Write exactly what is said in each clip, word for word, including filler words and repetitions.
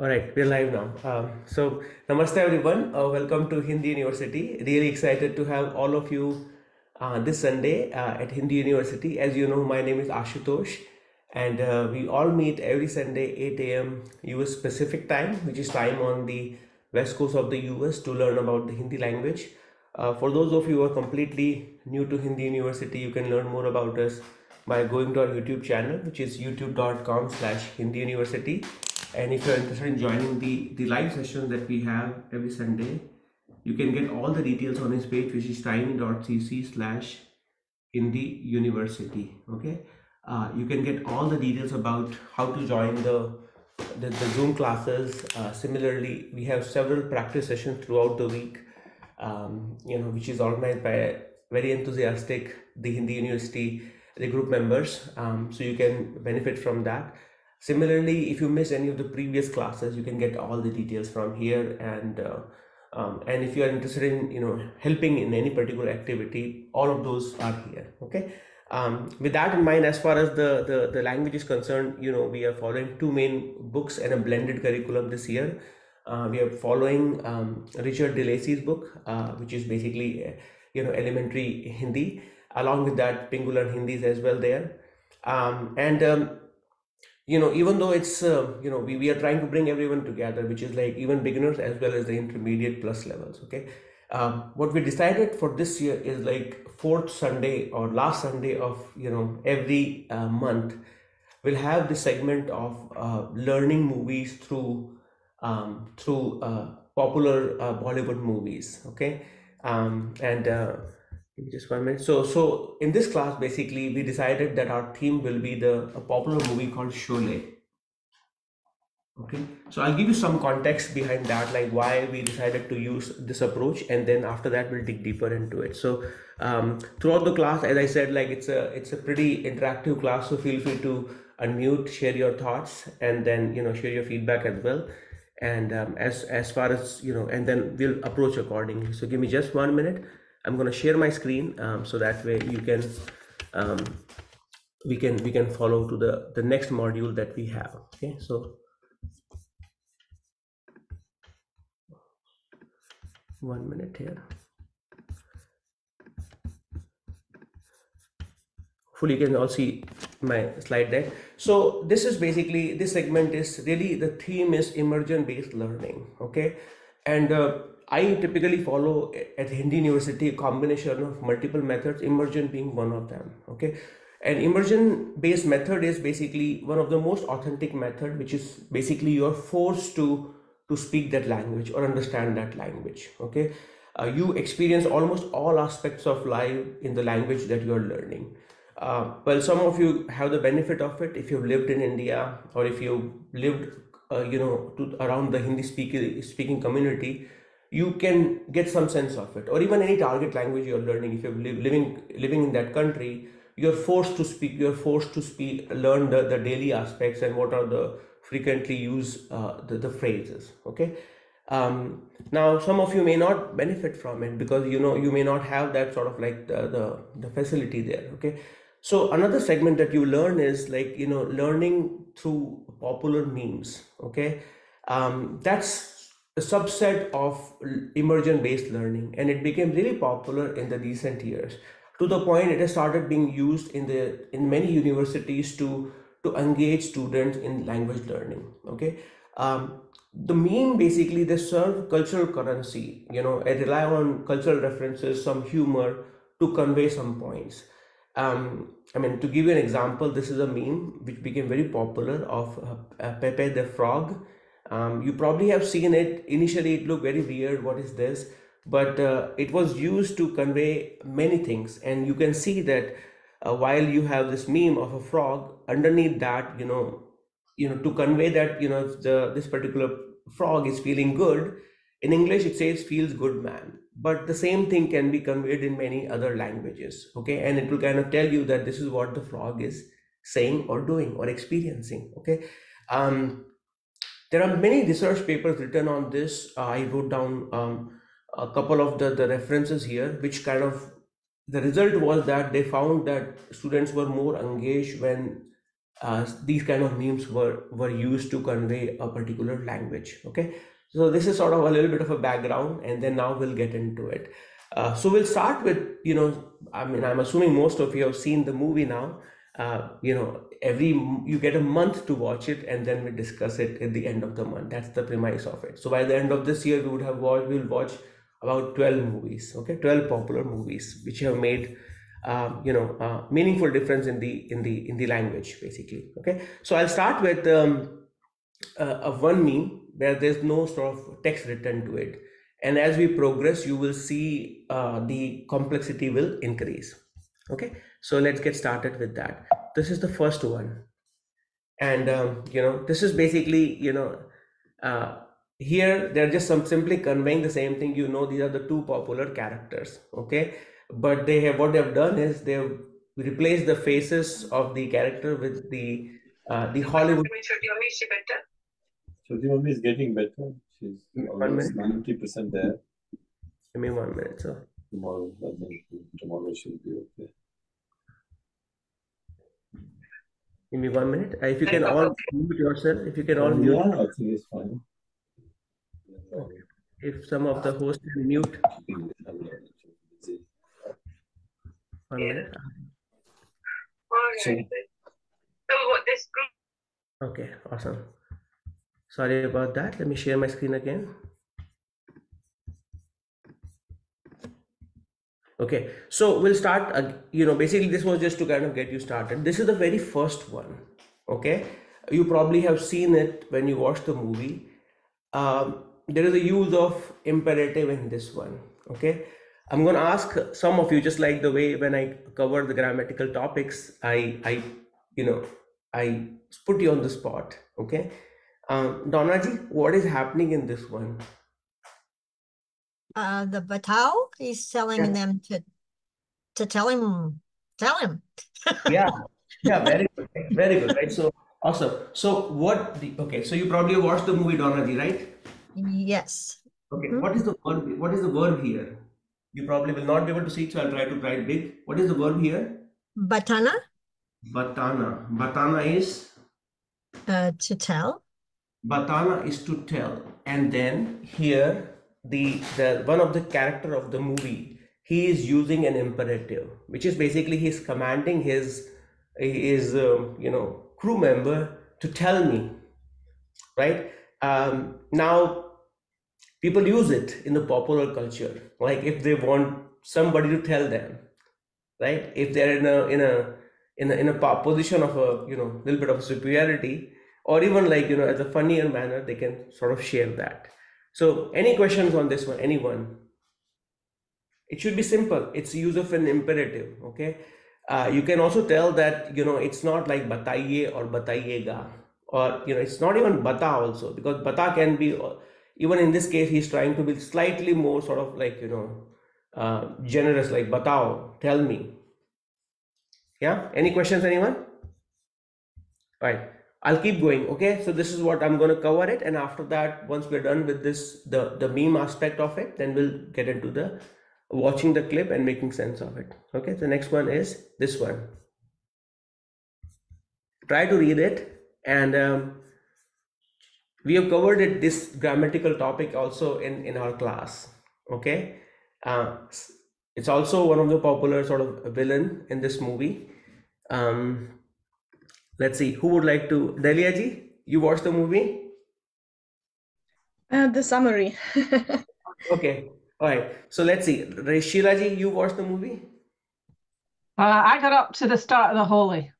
All right, we're live now. Um, so, namaste everyone. Uh, welcome to Hindi University. Really excited to have all of you uh, this Sunday uh, at Hindi University. As you know, my name is Ashutosh, and uh, we all meet every Sunday eight A M U S Pacific time, which is time on the west coast of the U S, to learn about the Hindi language. Uh, for those of you who are completely new to Hindi University, you can learn more about us by going to our YouTube channel, which is youtube dot com slash Hindi University. And if you're interested in joining the, the live session that we have every Sunday, you can get all the details on this page, which is time dot c c slash Hindi University. Okay, uh, you can get all the details about how to join the, the, the Zoom classes. Uh, similarly, we have several practice sessions throughout the week, um, you know, which is organized by very enthusiastic, the Hindi University, the group members. Um, so you can benefit from that. Similarly, if you miss any of the previous classes, you can get all the details from here. And uh, um, and if you are interested in you know helping in any particular activity, all of those are here. Okay. Um, with that in mind, as far as the, the the language is concerned, you know we are following two main books and a blended curriculum this year. Uh, we are following um, Richard DeLacy's book, uh, which is basically uh, you know elementary Hindi. Along with that, Pingul and Hindi is as well there. Um, and um, You know, even though it's, uh, you know, we, we are trying to bring everyone together, which is like even beginners as well as the intermediate plus levels. Okay. Um, what we decided for this year is like fourth Sunday or last Sunday of, you know, every uh, month, we'll have this segment of uh, learning movies through, um, through uh, popular uh, Bollywood movies. Okay. Um, and uh, give me just one minute. So, so in this class, basically, we decided that our theme will be the a popular movie called Sholay. Okay. So I'll give you some context behind that, like why we decided to use this approach, and then after that, we'll dig deeper into it. So, um, throughout the class, as I said, like it's a it's a pretty interactive class. So feel free to unmute, share your thoughts, and then you know share your feedback as well. And um, as as far as you know, and then we'll approach accordingly. So give me just one minute. I'm going to share my screen um, so that way you can um, we can we can follow to the the next module that we have. Okay, so one minute here. Hopefully you can all see my slide deck. So this is basically this segment is really the theme is immersion based learning. Okay, and uh, I typically follow at Hindi University a combination of multiple methods, immersion being one of them. Okay, an immersion based method is basically one of the most authentic method, which is basically you're forced to to speak that language or understand that language. Okay, uh, you experience almost all aspects of life in the language that you're learning. Uh, well, some of you have the benefit of it if you've lived in India or if you've lived uh, you know to, around the Hindi speaking speaking community. You can get some sense of it, or even any target language you're learning. If you're li living living in that country, you're forced to speak. You're forced to speak, learn the, the daily aspects and what are the frequently used uh, the, the phrases. Okay. Um, now, some of you may not benefit from it because you know you may not have that sort of like the the, the facility there. Okay. So another segment that you learn is like you know learning through popular memes. Okay. Um, that's a subset of immersion based learning, and it became really popular in the recent years, to the point it has started being used in the in many universities to to engage students in language learning. Okay, um, the meme basically they serve cultural currency, you know they rely on cultural references, some humor to convey some points. um, I mean, to give you an example, this is a meme which became very popular of uh, uh, Pepe the Frog. Um, you probably have seen it. Initially, it looked very weird. What is this? But uh, it was used to convey many things. And you can see that uh, while you have this meme of a frog, underneath that, you know, you know, to convey that, you know, the, this particular frog is feeling good. In English, it says feels good, man. But the same thing can be conveyed in many other languages. Okay. And it will kind of tell you that this is what the frog is saying or doing or experiencing. Okay. Um, There are many research papers written on this. Uh, I wrote down um, a couple of the, the references here, which kind of the result was that they found that students were more engaged when uh, these kind of memes were were used to convey a particular language. Okay, so this is sort of a little bit of a background, and then now we'll get into it. Uh, so we'll start with, you know, I mean, I'm assuming most of you have seen the movie now. Uh, you know, every you get a month to watch it, and then we discuss it at the end of the month. That's the premise of it. So by the end of this year, we would have watched, we'll watch about twelve movies, okay, twelve popular movies, which have made, uh, you know, uh, meaningful difference in the in the in the language, basically. Okay, so I'll start with um, uh, a one meme where there's no sort of text written to it, and as we progress, you will see uh, the complexity will increase. Okay, so let's get started with that. This is the first one, and um, you know, this is basically, you know, uh, here they're just some simply conveying the same thing. You know, these are the two popular characters, okay, but they have, what they've done is they've replaced the faces of the character with the uh, the Hollywood. Shruti Mummy is getting better. She's almost ninety percent there. Give me one minute, sir. Tomorrow, I think tomorrow she'll be okay. Give me one minute. If you can all mute yourself, if you can all mute. Yeah, I think it's fine. Okay. If some of the hosts can mute. One minute. Okay, awesome. Sorry about that. Let me share my screen again. Okay, so we'll start, uh, you know, basically this was just to kind of get you started. This is the very first one. Okay, you probably have seen it when you watch the movie. Um, there is a use of imperative in this one. Okay, I'm going to ask some of you, just like the way when I cover the grammatical topics, I, I you know, I put you on the spot. Okay, um, Donna ji, what is happening in this one? Uh, the Batao, he's telling yeah. them to to tell him, tell him. yeah, yeah, very good, very good, right? So awesome. So what? The, okay, so you probably watched the movie Donaji, right? Yes. Okay. Mm-hmm. What is the verb? What is the verb here? You probably will not be able to see it, so I'll try to write big. What is the verb here? Batana. Batana. Batana is uh, to tell. Batana is to tell, and then here. The, the one of the character of the movie, he is using an imperative, which is basically he's commanding his his um, you know, crew member to tell me, right? Um, now people use it in the popular culture, like if they want somebody to tell them, right? If they're in a in a in a in a position of a, you know, little bit of superiority, or even like, you know, as a funnier manner, they can sort of share that. So any questions on this one, anyone? It should be simple. It's use of an imperative, okay? Uh, you can also tell that, you know, it's not like bataiye or bataiyega, or, you know, it's not even bata also, because bata can be, even in this case, he's trying to be slightly more sort of like, you know, uh, generous, like batao, tell me. Yeah, any questions, anyone? All right. I'll keep going. Okay, so this is what I'm going to cover it, and after that, once we're done with this, the the meme aspect of it, then we'll get into the watching the clip and making sense of it. Okay, the next one is this one. Try to read it, and um, we have covered it, this grammatical topic also in in our class. Okay, uh, it's also one of the popular sort of villain in this movie. Um, Let's see, who would like to, Delia ji, you watched the movie? Uh, the summary. Okay, all right. So let's see, Sheila ji, you watched the movie? Uh, I got up to the start of the Holi.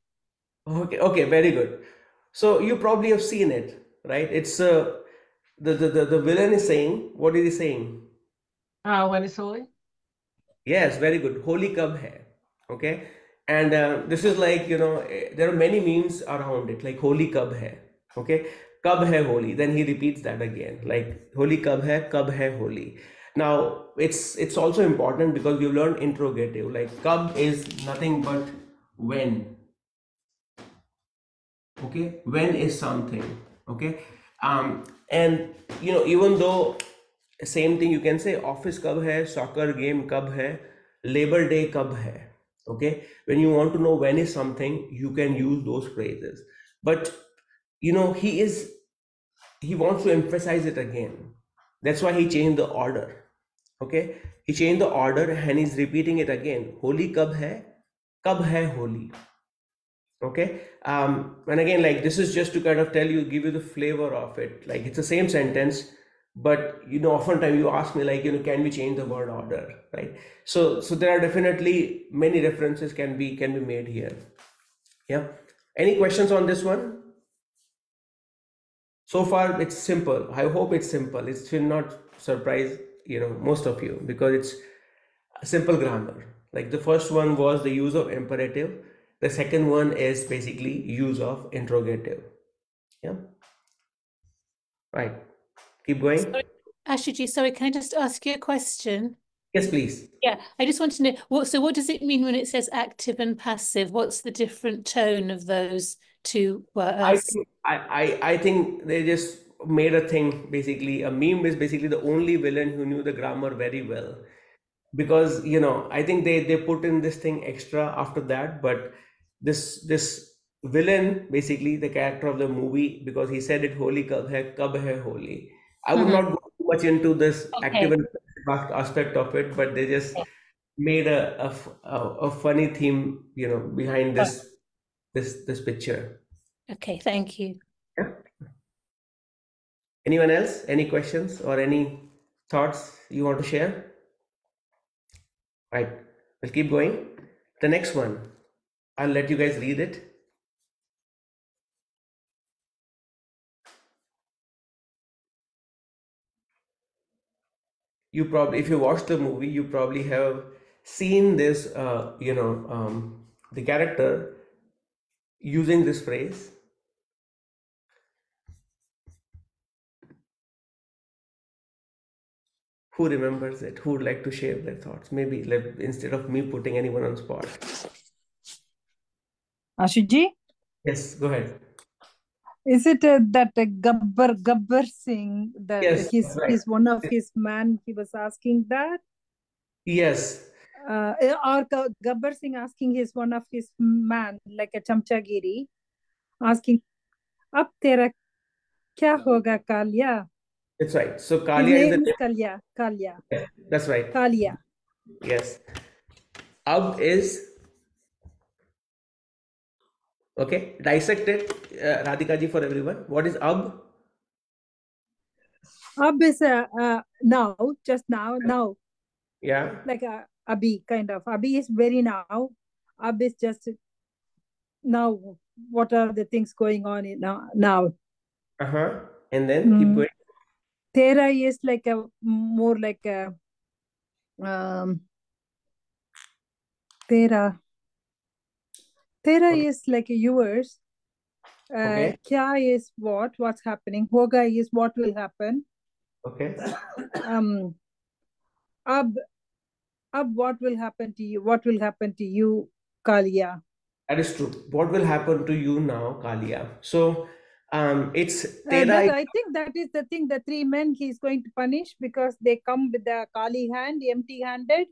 Okay, okay, very good. So you probably have seen it, right? It's, uh, the, the, the, the villain is saying, what is he saying? Uh, when is Holi? Yes, very good. Holi kab hai, okay? And uh, this is like, you know, there are many memes around it, like Holi kab hai, okay? Kab hai Holi, then he repeats that again, like Holi kab hai, kab hai Holi. Now, it's it's also important because we've learned interrogative, like kab is nothing but when, okay? When is something, okay? Um, and, you know, even though same thing you can say, office kab hai, soccer game kab hai, labor day kab hai. Okay, when you want to know when is something, you can use those phrases. But you know, he is he wants to emphasize it again. That's why he changed the order. Okay, he changed the order and he's repeating it again. Holi kab hai? Kab hai holi? Okay, um, and again, like this is just to kind of tell you, give you the flavor of it. Like it's the same sentence, but you know, oftentimes you ask me like, you know, can we change the word order, right? So, so there are definitely many references can be can be made here. Yeah. Any questions on this one? So far, it's simple. I hope it's simple. It will not surprise you know most of you because it's simple grammar. Like the first one was the use of imperative. The second one is basically use of interrogative. Yeah. Right. Keep going. Sorry, Ashuji, sorry, can I just ask you a question? Yes, please. Yeah, I just want to know, what, so what does it mean when it says active and passive? What's the different tone of those two words? I think, I, I, I think they just made a thing, basically. A meme is basically the only villain who knew the grammar very well. Because, you know, I think they, they put in this thing extra after that, but this this villain, basically the character of the movie, because he said it, holi kab hai, kab hai holi. I would mm-hmm. not go too much into this okay. active and aspect of it, but they just okay. made a, a, a funny theme, you know, behind this, oh. this, this picture. Okay. Thank you. Yeah. Anyone else? Any questions or any thoughts you want to share? Right. We'll keep going. The next one, I'll let you guys read it. You probably, if you watch the movie, you probably have seen this, uh, you know, um, the character using this phrase. Who remembers it? Who would like to share their thoughts? Maybe let, instead of me putting anyone on the spot. Ashiji? Yes, go ahead. Is it uh, that uh, Gabbar Gabbar Singh, that yes, his, right. his one of his man, he was asking that? Yes. Uh, or Gabbar Singh asking his one of his man, like a chamchagiri, asking, Ab tera kya hoga Kalya? That's right. So Kalya is the name. Kalya, Kalya. Yeah, that's right. Kalya. Yes. Ab is... Okay, dissect it, uh, Radhika ji, for everyone. What is ab? Ab is uh, uh, now, just now, now. Yeah. Like a abi, kind of. Abi is very now. Ab is just now. What are the things going on in now? now. Uh huh. And then mm. keep going. Tera is like a more like a. Um, tera. Tera okay. is like yours. Uh, okay. Kya is what? What's happening? Hoga is what will happen. Okay. Um. Ab, ab, what will happen to you? What will happen to you, Kalya? That is true. What will happen to you now, Kalya? So, um, it's Tera. Uh, I think that is the thing. The three men he is going to punish because they come with the Kali hand, empty-handed.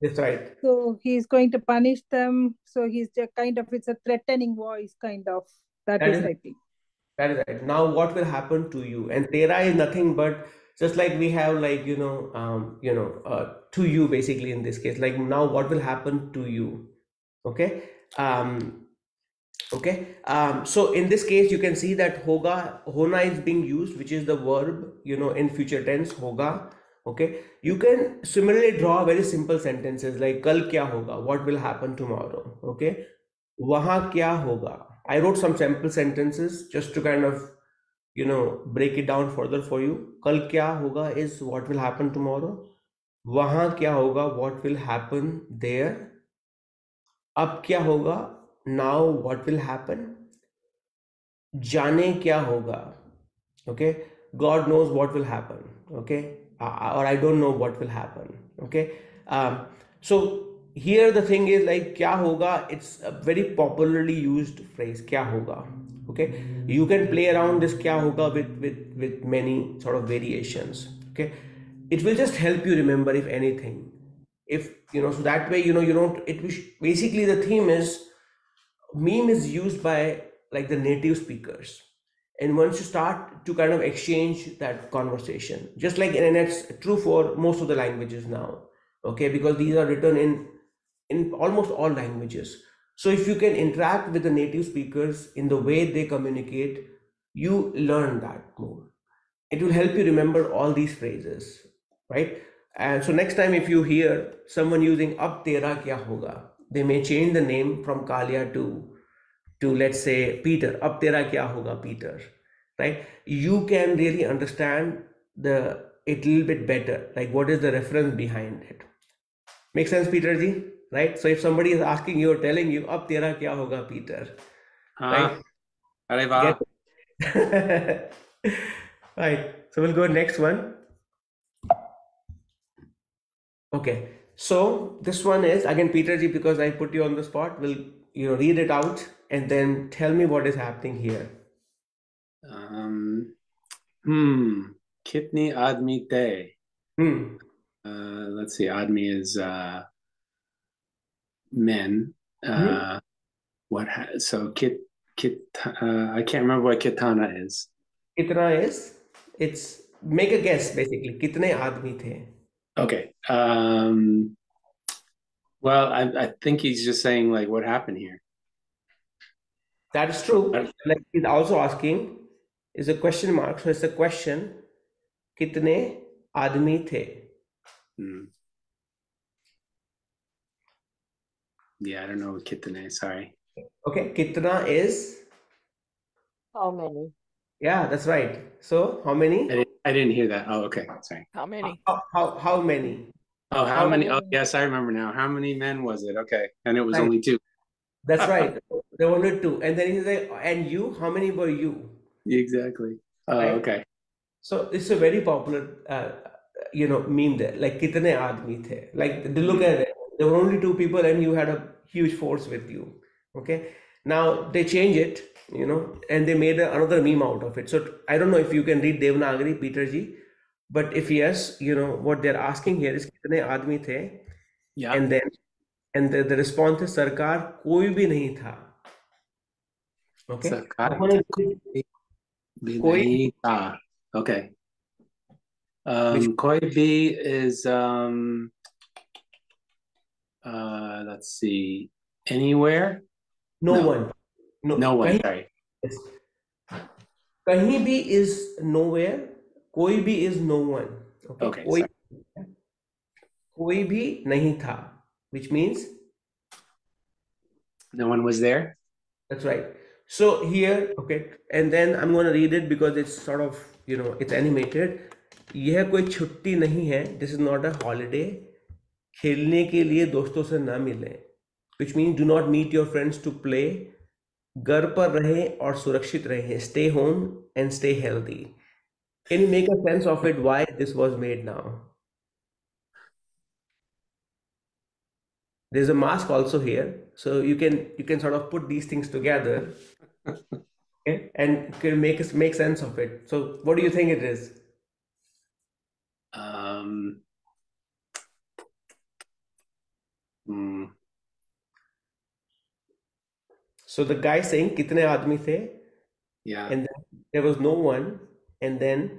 That's right. So he's going to punish them. So he's just kind of, it's a threatening voice, kind of. That, that is, is, I think. That is right. Now, what will happen to you? And tera is nothing but just like we have, like, you know, um, you know, uh, to you basically in this case. Like, now, what will happen to you? Okay. Um, okay. Um, so in this case, you can see that hoga, hona is being used, which is the verb, you know, in future tense, hoga. Okay, you can similarly draw very simple sentences like kal kya hoga, what will happen tomorrow. Okay, wahan kya hoga. I wrote some sample sentences just to kind of, you know, break it down further for you. Kal kya hoga is what will happen tomorrow. Wahan kya hoga, what will happen there. Ab kya hoga, now what will happen. Jaane kya hoga. Okay, God knows what will happen. Okay. Uh, or I don't know what will happen. Okay, um, so here the thing is like kya hoga. It's a very popularly used phrase, kya hoga. Okay, you can play around this kya hoga with with with many sort of variations. Okay, it will just help you remember if anything. if you know, so that way, you know, you don't, it basically the theme is meme is used by like the native speakers. And once you start to kind of exchange that conversation, just like, and it's true for most of the languages now, okay, because these are written in, in almost all languages. So if you can interact with the native speakers in the way they communicate, you learn that more. It will help you remember all these phrases, right? And so next time if you hear someone using ab tera kya hoga, they may change the name from Kalia to, to let's say Peter, ab tera kya hoga Peter, right? You can really understand the, it little bit better, like what is the reference behind it. Make sense, Peter ji, right? So if somebody is asking you or telling you, ab tera kya hoga Peter, ah, right? Wow. Right, so we'll go next one. Okay, so this one is again Peter ji, because I put you on the spot, we'll, you know, read it out and then tell me what is happening here. Um, hmm, kitni aadmi te. Hmm. Uh, let's see, aadmi is uh, men. Uh, hmm. What ha so kit kit? Uh, I can't remember what kitana is. Kitna is, it's make a guess basically. Kitne aadmi the. Okay. Um, well, I, I think he's just saying like, what happened here? That is true. Like he's also asking is a question mark. So it's a question. Kitne aadmi the? Hmm. Yeah, I don't know what kitne. Sorry. Okay. Kitna is? How many? Yeah, that's right. So how many? I didn't hear that. Oh, okay. Sorry. How many? How, how, how many? Oh, how, how many? many? Oh, yes, I remember now. How many men was it? Okay. And it was right. Only two. That's right. There were only two. And then he's like, and you? How many were you? Exactly. Oh, right? Okay. So it's a very popular, uh, you know, meme there. Like, kitne aadmi the? Like, look at it. There were only two people and you had a huge force with you. Okay. Now they change it, you know, and they made a, another meme out of it. So I don't know if you can read Devanagari, Peter ji, but if yes, you know, what they're asking here is kitne aadmi the? Yeah. And then, and the, the response is Sarkar koi bhi nahi tha. Okay. Sarkar koi bhi nahi tha. Okay. Um, koi bhi is, um, uh, let's see, anywhere. No, no one. No, no one, kahi, sorry. Yes. Kahi bhi is nowhere. Koi bhi is no one. Okay. okay koi, koi bhi nahi tha, which means no one was there. That's right. So here, okay, and then I'm going to read it because it's sort of, you know, it's animated. Yeh koi chutti nahi hai. This is not a holiday. Khelne ke liye doston se na mile. Which means do not meet your friends to play. Ghar par rahe aur surakshit rahe. Stay home and stay healthy. Can you make a sense of it? Why this was made now? There's a mask also here, so you can you can sort of put these things together, okay, and can make us make sense of it. So, what do you think it is? Um. Hmm. So the guy saying kitne aadmi the, yeah, and then there was no one, and then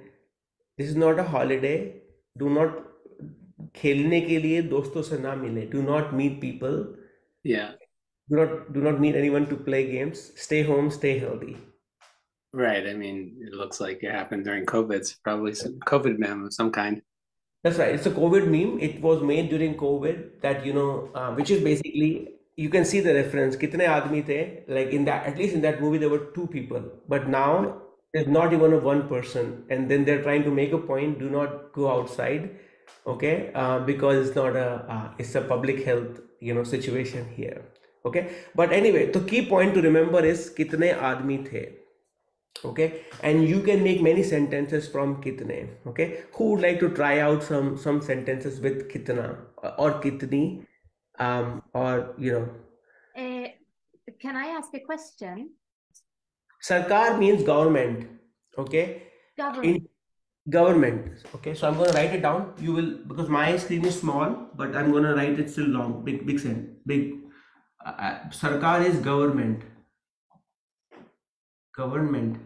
this is not a holiday. Do not khelne ke liye doston se na mile. Do not meet people. Yeah. Do not do not meet anyone to play games. Stay home. Stay healthy. Right. I mean, it looks like it happened during COVID. It's probably some COVID meme of some kind. That's right. It's a COVID meme. It was made during COVID. That you know, uh, which is basically. You can see the reference, kitne aadmi the, like in that, at least in that movie, there were two people, but now there's not even a one person. And then they're trying to make a point, do not go outside. Okay. Uh, because it's not a, uh, it's a public health, you know, situation here. Okay. But anyway, the key point to remember is kitne aadmi the. Okay. And you can make many sentences from kitne. Okay. Who would like to try out some, some sentences with kitna or kitni? Um, or, you know, uh, can I ask a question? Sarkar means government. Okay. Government. In, Government. Okay, so I'm going to write it down. You will, because my screen is small, but I'm going to write it still long. Big, big, sen, big. Uh, Sarkar is government. Government.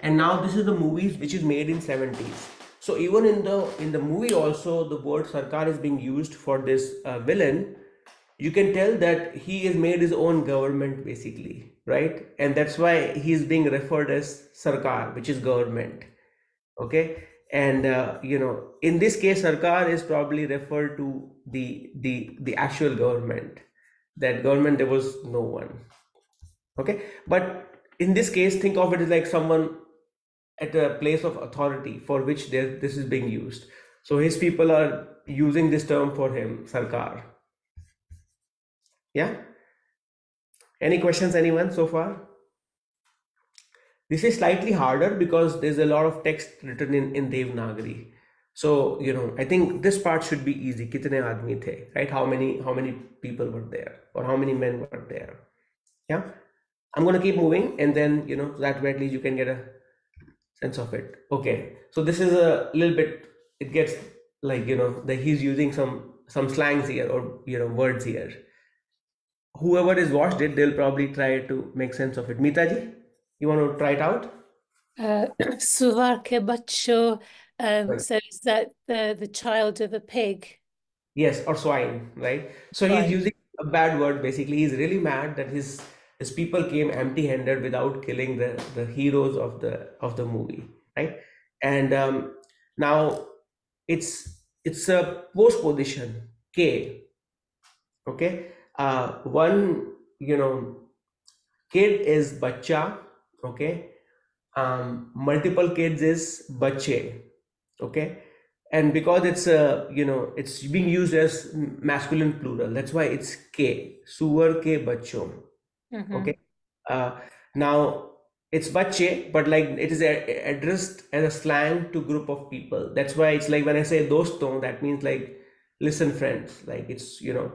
And now this is the movies which is made in seventies. So even in the in the movie also the word Sarkar is being used for this uh, villain. You can tell that he has made his own government basically, right? And that's why he is being referred as Sarkar, which is government. Okay, and uh, you know, in this case Sarkar is probably referred to the the the actual government. That government, there was no one. Okay, but in this case think of it as like someone at a place of authority for which this is being used. So his people are using this term for him, Sarkar. Yeah, any questions, anyone, so far? This is slightly harder because there's a lot of text written in, in Devanagari. So, you know, I think this part should be easy. Kitne aadmi the, right? How many, how many people were there or how many men were there? Yeah. I'm going to keep moving and then, you know, that way at least you can get a sense of it. Okay. So this is a little bit, it gets like, you know, that he's using some, some slangs here or, you know, words here. Whoever has watched it, they'll probably try to make sense of it. Meeta ji? You want to try it out? Uh, Suvar ke bacho. Um, so is that the, the child of a pig? Yes, or swine, right? So swine. He's using a bad word, basically. He's really mad that his his people came empty-handed without killing the, the heroes of the of the movie, right? And um, now it's it's a postposition, K. Okay, uh, one, you know, kid is bacha. Okay, um, multiple kids is bache. Okay, and because it's a, you know, it's being used as masculine plural, that's why it's ke, suvar ke bachon. Mm-hmm. Okay, uh, now it's bache, but like it is a, addressed as a slang to group of people. That's why it's like when I say doston, that means like listen friends, like it's, you know,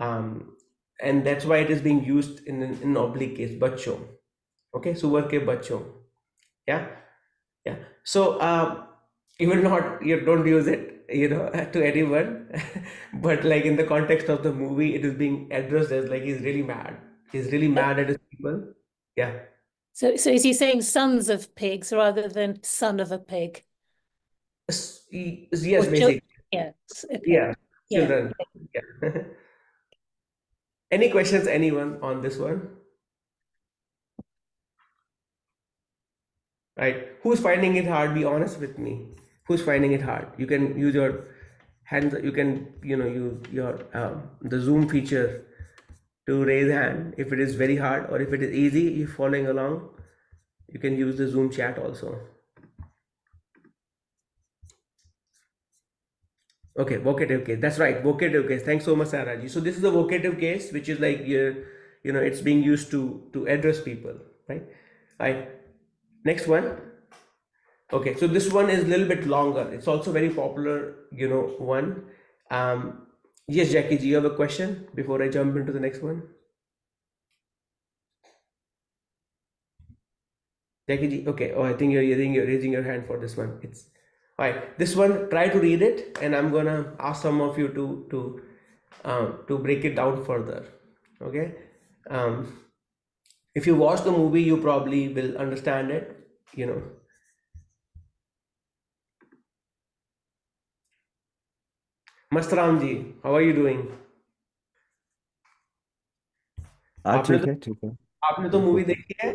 um, and that's why it is being used in an in oblique case, bachon. Okay, suvar ke bachon. Yeah, yeah. So um, you will not, you don't use it, you know, to anyone, but like in the context of the movie, it is being addressed as like he's really mad. He's really mad at his people. Yeah. So, so is he saying sons of pigs rather than son of a pig? Yes, yes, basically. Yes. Okay. Yeah. Yeah. Children. Yeah. Any questions, anyone, on this one? Right, who's finding it hard? Be honest with me. Who's finding it hard? You can use your hands. You can, you know, use your um, the Zoom feature to raise hand if it is very hard, or if it is easy, you're following along. You can use the Zoom chat also. Okay, vocative case. That's right, vocative case. Thanks so much, Saraji. So this is the vocative case, which is like you, you know, it's being used to to address people, right? Right. Next one. Okay, so this one is a little bit longer. It's also very popular, you know, one. Um, yes, Jackie, do you have a question before I jump into the next one? Jackie G, okay. Oh, I think you're, you're, you're raising your hand for this one. It's all right. This one, try to read it, and I'm gonna ask some of you to to um, to break it down further. Okay. Um, If you watch the movie, you probably will understand it, you know. Mastaram ji, how are you doing? Ah, ठीक है, ठीक है. आपने तो movie देखी है?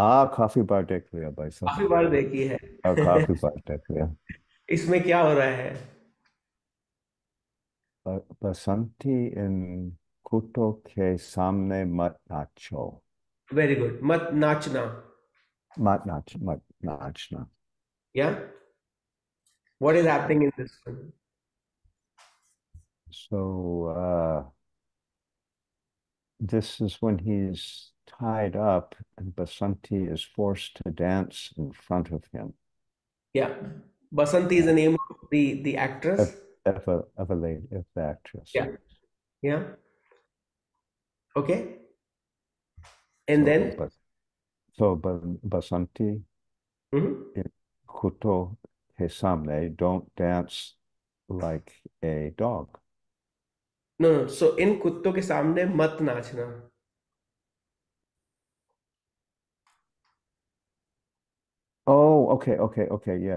हाँ, काफी बार देख लिया भाई साहब. काफी बार देखी है. हाँ, काफी बार देख लिया. इसमें क्या हो रहा है? बसंती इन कुत्तों के सामने मत नाचो. Very good. Mat nachna. Mat nach, mat nachna. Yeah. What is happening in this one? So uh, this is when he's tied up and Basanti is forced to dance in front of him. Yeah. Basanti is the name of the, the actress. If, if, a, if a lady, if the actress. Yeah. Yeah. Okay. And so, then, but, so Basanti, mm-hmm. Kuto ke samne, don't dance like a dog. No, no. So in kutto ke samne mat nachna. Oh, okay, okay, okay, yeah.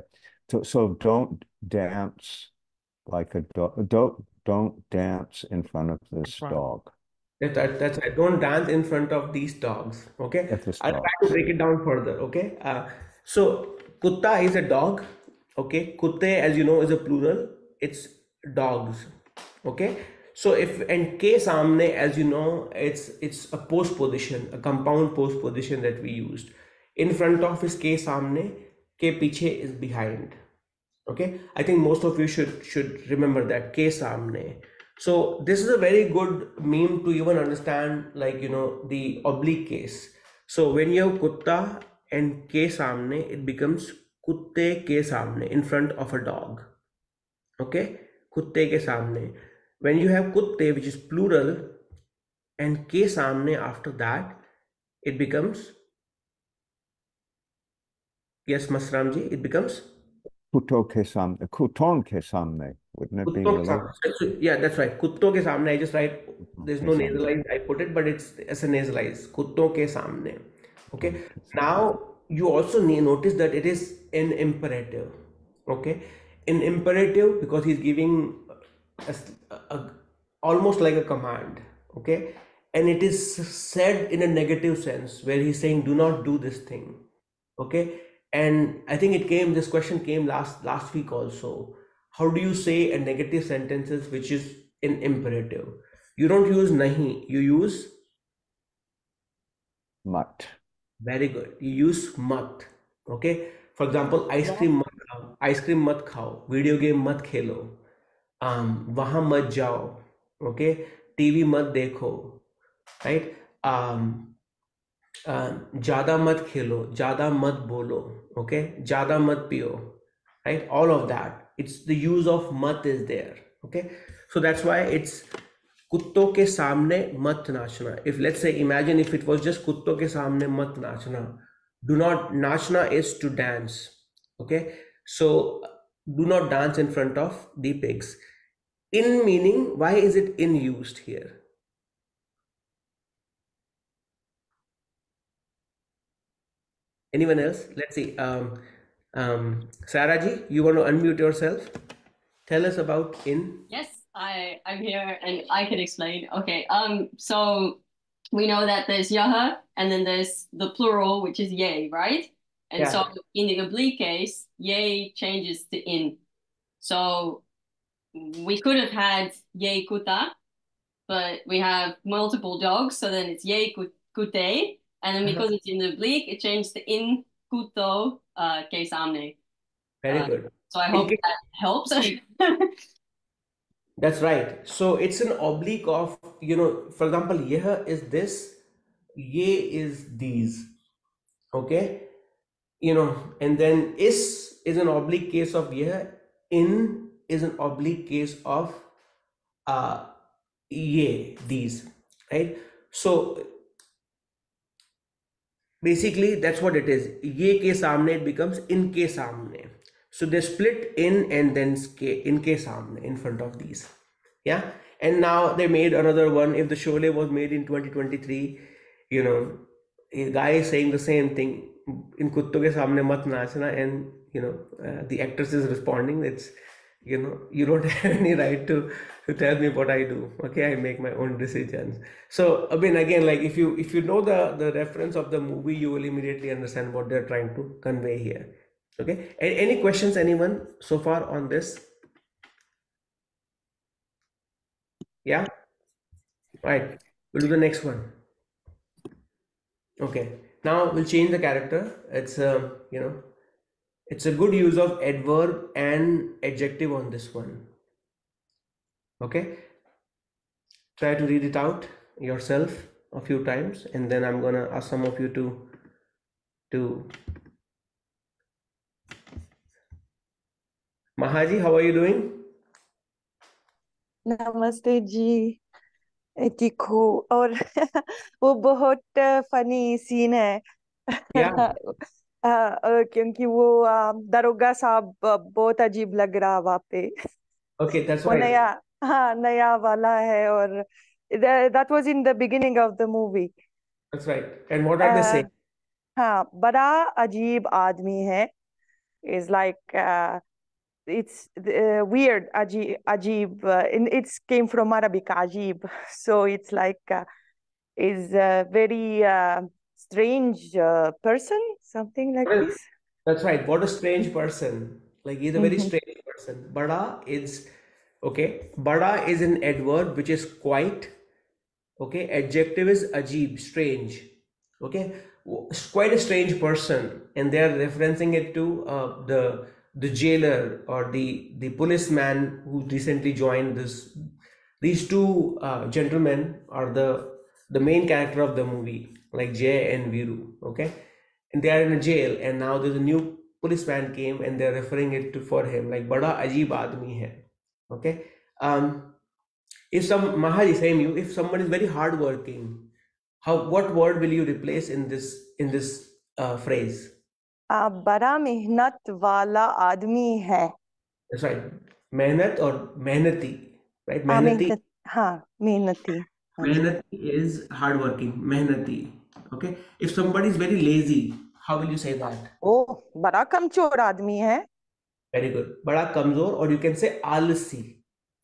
So, so don't dance like a dog. Don't don't dance in front of this front. dog. That, that, that's right. Don't dance in front of these dogs. Okay. This I'll dog. try to break it down further. Okay. Uh, so kutta is a dog. Okay. Kutte, as you know, is a plural. It's dogs. Okay. So if and ke samne, as you know, it's it's a postposition, a compound postposition that we used. In front of is ke samne, ke piche is behind. Okay. I think most of you should should remember that ke samne. So this is a very good meme to even understand, like, you know, the oblique case. So when you have kutta and ke samne, it becomes kutte ke samne, in front of a dog. Okay, kutte ke samne. When you have kutte, which is plural, and ke samne after that, it becomes, yes, Masramji, it becomes Kutto ke samne, kuton ke samne, wouldn't it Kutto be? Samne. Yeah, that's right. Kutto ke samne, I just write, there's no nasalized, I put it, but it's, it's a nasalized. Kutto ke samne. Okay. Now, you also notice that it is an imperative. Okay. In imperative, because he's giving a, a, a, almost like a command. Okay. And it is said in a negative sense, where he's saying, do not do this thing. Okay. And I think it came, this question came last last week also. How do you say a negative sentences which is in imperative? You don't use nahi, you use mat. Very good. You use mat. Okay. For example, ice cream mat khao, ice cream mat khao, video game mat khelo, um, wahan mat jao, okay, T V mat dekho, right? Um, Jada mat khelo, jada mat bolo, okay, jada mat piyo, right? All of that. It's the use of mat is there, okay? So that's why it's kutto ke samne mat nachna. If, let's say, imagine if it was just kutto ke samne mat nachna. Do not, nachna is to dance, okay? So do not dance in front of the pigs. In meaning, why is it in used here? Anyone else? Let's see. Um, um, Sarah ji, you want to unmute yourself? Tell us about in. Yes, I, I'm here and I can explain. Okay. Um. So we know that there's yaha and then there's the plural, which is ye, right? And yeah. So in the oblique case, ye changes to in. So we could have had ye kutta, but we have multiple dogs. So then it's ye kutte. And then because it's in the oblique, it changed to in kutto uh, ke samne. Very uh, good. So I hope that helps. That's right. So it's an oblique of, you know, for example, yeh is this, ye is these. Okay. You know, and then is is an oblique case of yeh, in is an oblique case of uh, ye, these. Right. So basically, that's what it is. Ye ke samne, it becomes in ke samne. So they split in and then ke, in ke samne, in front of these. Yeah. And now they made another one. If the Sholay was made in twenty twenty-three, you know, a guy is saying the same thing. In kutto ke samne mat nachna. And, you know, uh, the actress is responding. It's, you know, you don't have any right to, to tell me what I do. Okay, I make my own decisions. So, I mean, again, like if you if you know the, the reference of the movie, you will immediately understand what they're trying to convey here. Okay, a any questions, anyone so far on this? Yeah, all right, we'll do the next one. Okay, now we'll change the character. It's, uh, you know, it's a good use of adverb and adjective on this one. Okay. Try to read it out yourself a few times, and then I'm gonna ask some of you to to Mahaji, how are you doing? Namaste ji. Tikhu. Aur wo bahut funny scene hai. Yeah. हाँ, अ, क्योंकि वो अ, दरोगा साहब अ, बहुत अजीब लग रहा वहाँ पे। Okay, that's वो right. नया, हाँ नया वाला है, और that was in the beginning of the movie. That's right. And what are they saying? हाँ, बड़ा अजीब आदमी है, is like it's uh, weird, ajib, ajib, uh, and it's came from Arabic ajib. So it's like uh, is a very uh, strange uh, person, something like Well, this. that's right. What a strange person. Like he's a very Mhm. strange person. Bada is okay. Bada is an adverb which is quite. Okay. Adjective is ajeeb, strange. Okay. W- Quite a strange person, and they are referencing it to uh, the the jailer or the the policeman who recently joined this. These two uh, gentlemen are the the main character of the movie, like Jay and Viru. Okay, and they are in a jail, and now there's a new policeman came, and they're referring it to for him like "Bada ajeeb aadmi hai." Okay, um, if some Mahaji, same you, if someone is very hardworking, how what word will you replace in this in this uh, phrase? आ, बड़ा मेहनत वाला आदमी है। That's right, mehnat or mehnati, right? Uh, Mehnati. मेहनत, हाँ मेहनती, हाँ जी। Mehnati is hardworking. Mehnati. Okay. If somebody is very lazy, how will you say that? ओ बड़ा कमचोर आदमी है, Very good. Bada kamzor, or you can say alasi.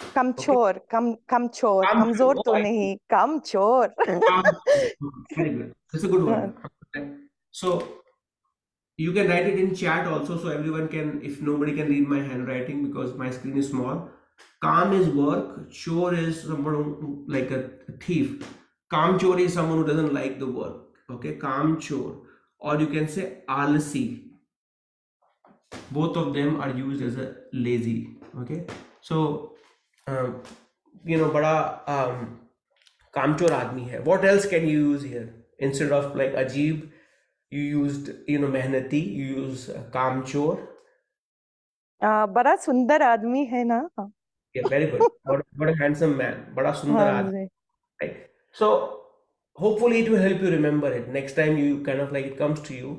Okay. कमचोर, कम कमचोर, कमजोर तो Kamzor. नहीं, कमचोर। Kamzor. Very good. That's a good one. Okay. So you can write it in chat also, so everyone can, if nobody can read my handwriting because my screen is small. Kaam is work. Chore is someone who, like a thief. Kaam chore is someone who doesn't like the work. Okay. Kaam chore. Or you can say alasi. Both of them are used as a lazy. Okay, so um, you know bada um, kamchor aadmi hai. What else can you use here instead of like ajeeb? You used you know mehnati, you use uh, kamchor. आ, बड़ा सुंदर आदमी है ना। Yeah, very good. What, what a handsome man, bada sundar हाँ aadmi, ji, right? So hopefully it will help you remember it next time you kind of like it comes to you.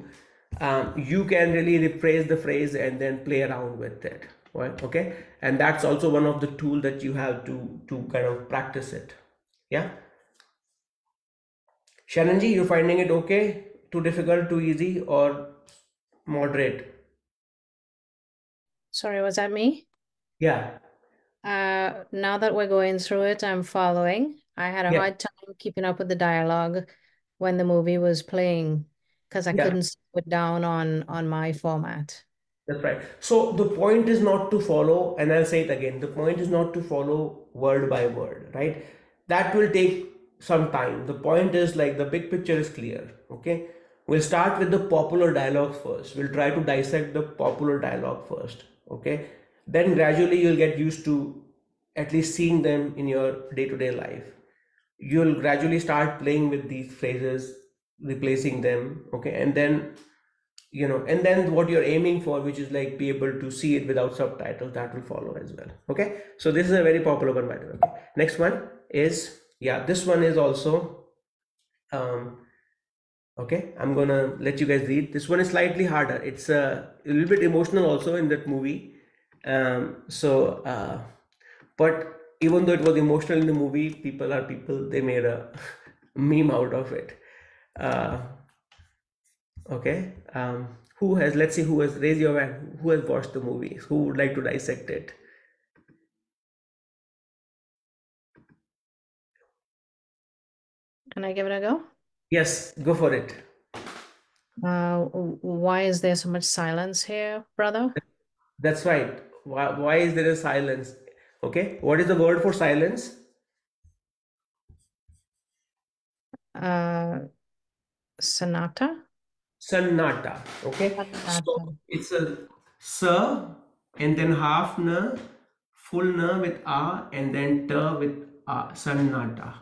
Um, you can really rephrase the phrase and then play around with it, right? Okay, and that's also one of the tool that you have to to kind of practice it. Yeah, Shannon ji, you're finding it okay? Too difficult, too easy, or moderate? Sorry, was that me? yeah Uh, now that we're going through it, I'm following. I had a yeah hard time keeping up with the dialogue when the movie was playing because I yeah couldn't slow it down on on my format. That's right. So the point is not to follow, and I'll say it again, the point is not to follow word by word, right? That will take some time. The point is like the big picture is clear, okay? We'll start with the popular dialogue first. We'll try to dissect the popular dialogue first, okay? Then gradually you'll get used to at least seeing them in your day-to-day life. You'll gradually start playing with these phrases, replacing them, okay? And then you know and then what you're aiming for, which is like be able to see it without subtitles, that will follow as well. Okay, so this is a very popular one, by the way. Okay, next one is, yeah, this one is also um okay, I'm gonna let you guys read. This one is slightly harder. It's uh, a little bit emotional also in that movie. Um so uh but even though it was emotional in the movie, people are people, they made a meme out of it. uh Okay. Um, who has, let's see who has, raise your hand, who has watched the movie? Who would like to dissect it? Can I give it a go? Yes, go for it. Uh, w- why is there so much silence here, brother? That's right. Why, why is there a silence? Okay. What is the word for silence? Uh, Sonata? Sannata. Okay. So Sonata. it's a sa and then half na, full na with a, and then ta with a. Sannata.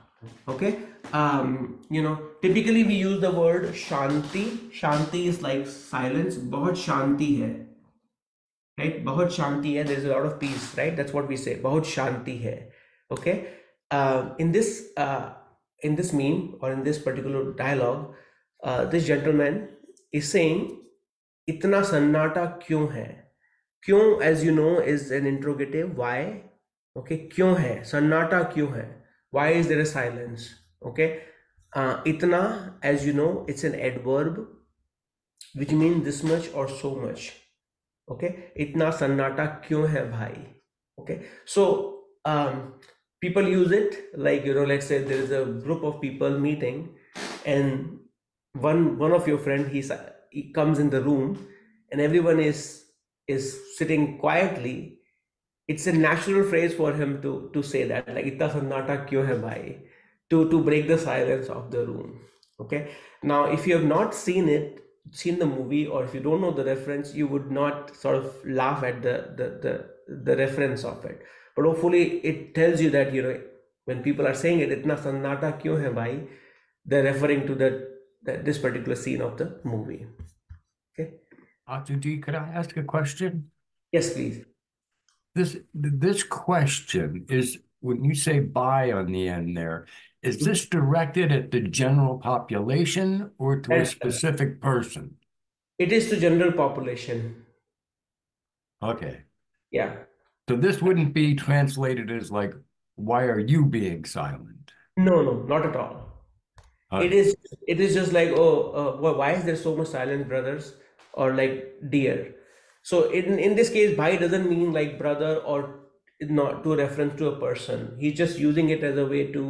Okay. Um, you know, typically we use the word shanti. Shanti is like silence. बहुत शांति है, right? बहुत शांति है. There's a lot of peace, right? That's what we say. बहुत शांति है. Okay. Uh, in this uh, in this meme or in this particular dialogue, uh, this gentleman is saying इतना सन्नाटा क्यों है? क्यों, as you know, is an interrogative why. Okay, क्यों है सन्नाटा, क्यों है? Why is there a silence. Okay, इतना as you know it's an adverb which mean this much और सो मच. ओके, इतना सन्नाटा क्यों है भाई? Okay, so people use it like, you know, let's say there is a group of people meeting and one one of your friend he, he comes in the room and everyone is is sitting quietly. It's a natural phrase for him to to say that, like, itna sannata kyon hai bhai, to to break the silence of the room. Okay, now if you have not seen it seen the movie, or if you don't know the reference, you would not sort of laugh at the the the, the reference of it. But hopefully it tells you that, you know, when people are saying it, itna sannata kyon hai bhai, they're referring to that, that this particular scene of the movie. Okay, Ashutosh, could I ask a question? Yes, please. This this question is, when you say "by" on the end there, is this directed at the general population or to That's a specific correct. person? It is to general population. Okay. Yeah. So this wouldn't be translated as like, why are you being silent? No, no, not at all. Okay. It is, it is just like, oh, uh, why is there so much silence, brothers? Or like, dear. So in, in this case, bhai doesn't mean like brother or not to a reference to a person. He's just using it as a way to,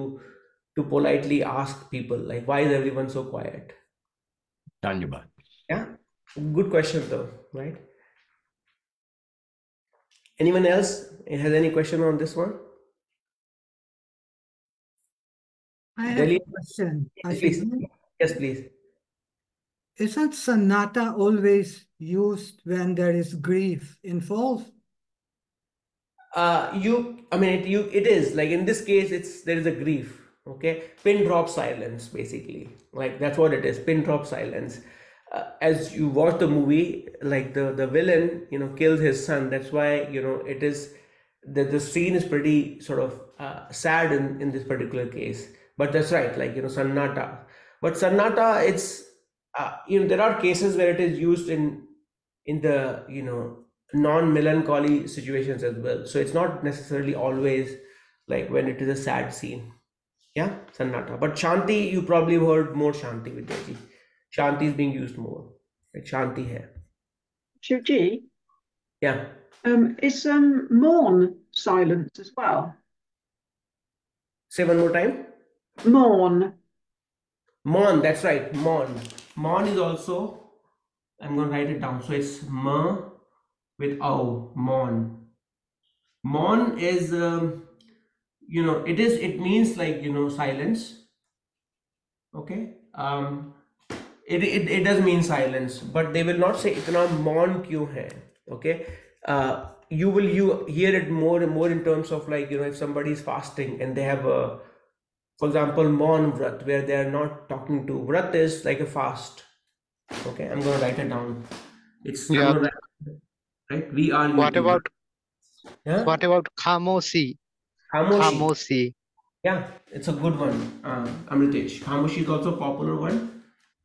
to politely ask people, like, why is everyone so quiet? Dhanyabad. Yeah, good question though, right? Anyone else has any question on this one? I have Delhi? a question. Yes, please. Yes, please. Isn't sannata always used when there is grief involved? Uh, you, I mean, it, you, it is like in this case, it's there is a grief. Okay, pin drop silence, basically. Like that's what it is, pin drop silence. Uh, as you watch the movie, like the the villain, you know, kills his son. That's why, you know, it is that the scene is pretty sort of uh, sad in in this particular case. But that's right, like, you know, sannata. But sannata, it's uh, you know, there are cases where it is used in in the, you know, non-melancholy situations as well. So it's not necessarily always like when it is a sad scene. Yeah, sannata. But shanti, you probably heard more shanti with Deji. Shanti is being used more, like shanti hai. Shuji? Yeah. Um, is um, mourn silence as well? Say one more time. Mourn. Mourn, that's right, mourn. Mourn is also, I'm going to write it down. So it's ma with au, mourn. Mourn is, um, you know, it is, it means like, you know, silence. Okay. Um, It, it, it does mean silence, but they will not say itna maun kyun hai. Okay, uh, you will you hear it more and more in terms of like, you know, if somebody is fasting and they have a, for example, maun vrat, where they are not talking to. Vrat is like a fast. Okay, I'm going to write it down. It's yeah. Right. Right. We are. What about? Yeah? What about khamoshi? Khamoshi? Khamoshi. Yeah, it's a good one. Uh, Amritesh, khamoshi is also a popular one.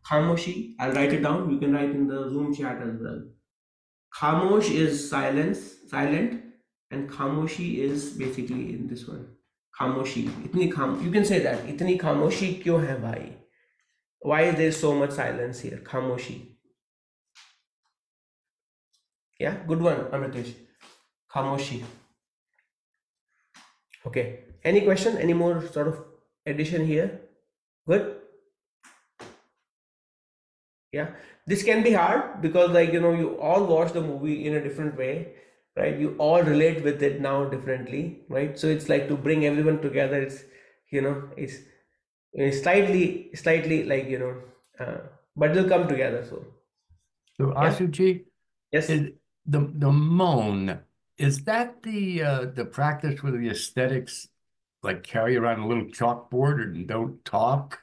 Khamoshi, I'll write it down. You can write in the Zoom chat as well. Khamosh is silence, silent, and Khamoshi is basically in this one. Khamoshi, itni kham. You can say that. Itni khamoshi kyon hai bhai? Why is there so much silence here? Khamoshi. Yeah, good one, Amritesh. Khamoshi. Okay. Any question? Any more sort of addition here? Good. Yeah, this can be hard because, like, you know, you all watch the movie in a different way, right? You all relate with it now differently, right? So it's like to bring everyone together. It's, you know, it's, it's slightly, slightly like, you know, uh, but they'll come together. So, so yeah. Ashutosh, yes, is the the moan, is that the uh, the practice where the aesthetics like carry around a little chalkboard and don't talk?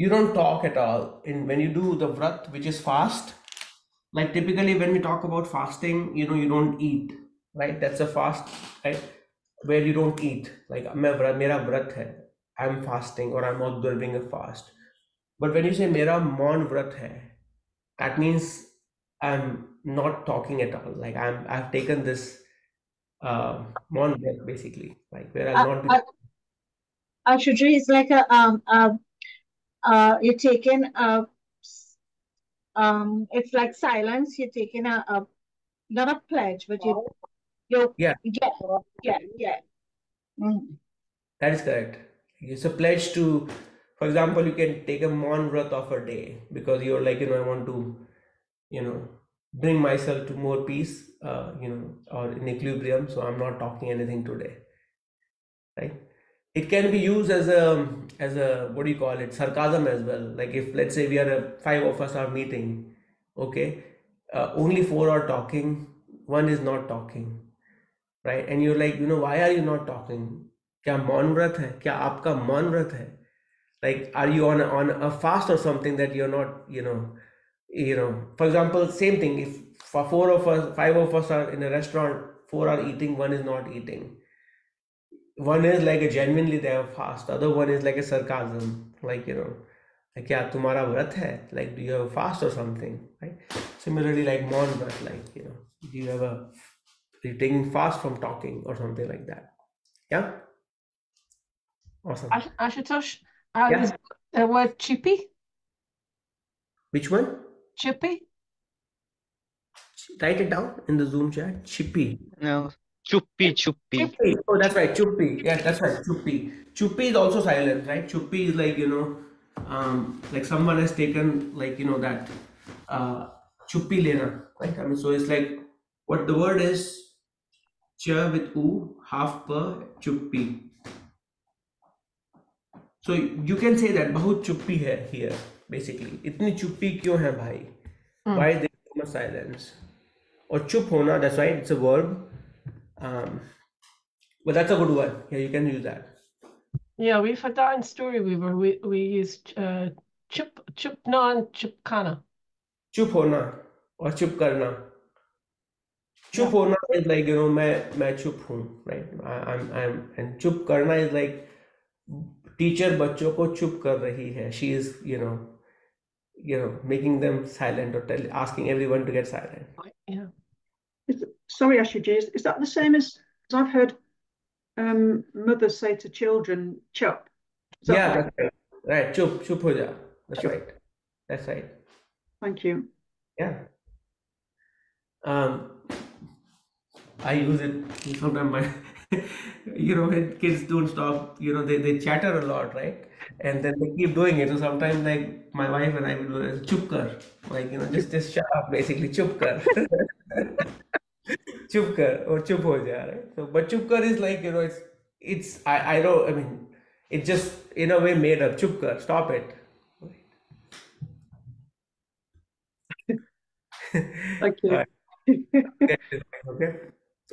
You don't talk at all in when you do the vrat, which is fast. Like typically when we talk about fasting, you know, you don't eat, right? That's a fast, right? Where you don't eat, like mera vrat hai, I'm fasting or I'm observing a fast. But when you say mera maun vrat hai, that means I'm not talking at all. Like I'm, I've taken this uh, on breath basically, like where I'll uh, not be. Uh, Ashutosh is like a um uh, uh you're taking a um it's like silence. You're taking a, a not a pledge, but you you yeah yeah yeah yeah. Mm. That is correct. It's a pledge to, for example, you can take a Maun Vrat of a day because you're like, you know, I want to, you know, bring myself to more peace, uh, you know, or in equilibrium. So I'm not talking anything today, right? It can be used as a, as a, what do you call it? Sarcasm as well. Like if, let's say we are a, five of us are meeting, okay. Uh, only four are talking. One is not talking, right? And you're like, you know, why are you not talking? Kya Maun Vrat hai? Kya aapka Maun Vrat hai? Like, are you on a, on a fast or something that you're not, you know, you know, for example, same thing. If for four of us, five of us are in a restaurant, four are eating, one is not eating. One is like a genuinely there fast. The other one is like a sarcasm, like, you know, like, kya tumhara vrat hai? Like, do you have a fast or something, right? Similarly, like Maun Vrat, like, you know, do you have a, you're taking fast from talking or something like that. Yeah. Awesome. Ash Ashutosh, uh, yeah. Is the word chippy? Which one? Chippy. Write it down in the Zoom chat. Chippy. No. Chuppy, chuppy. Chippy. Oh, that's right. Chuppy. Yeah, that's right. Chuppy. Chuppy is also silent, right? Chuppy is like, you know, um, like someone has taken, like, you know, that uh, chuppy lena, right? I mean, so it's like what the word is, cha with u, half per, chuppy. So you can say that bahut chuppi hai here basically. Itni chuppi kyon hai bhai? Mm. Why is there so much silence? Or chup hona, that's right, it's a verb. Um, but that's a good one. Yeah, you can use that. Yeah, we forgot in Story Weaver. We we used uh, chup chup non chup kana. Chup hona or chup karna. Chup yeah. Hona is like, you know, main main chup hoon, right? I, I'm I'm and chup karna is like teacher बच्चों को चुप कर रही है. She is, you know, you know, making them silent or tell, asking everyone to get silent. Yeah. Is, sorry, Ashutosh, is that the same as, as I've heard um, mothers say to children, chup? That yeah, right? That's right. Right, chup, chup ho ja. That's chup. Right. That's right. Thank you. Yeah. Um, I use it sometimes. You know, kids don't stop, you know, they, they chatter a lot, right? And then they keep doing it. So sometimes, like, my wife and I will do it, chup kar. Like, you know, just, just shut up, basically, chup kar. Chup kar, or chup ho ja, right? So, but chup kar is like, you know, it's, it's, I, I don't, I mean, it's just, in a way, made up, chup kar, stop it. Okay. Okay. Okay.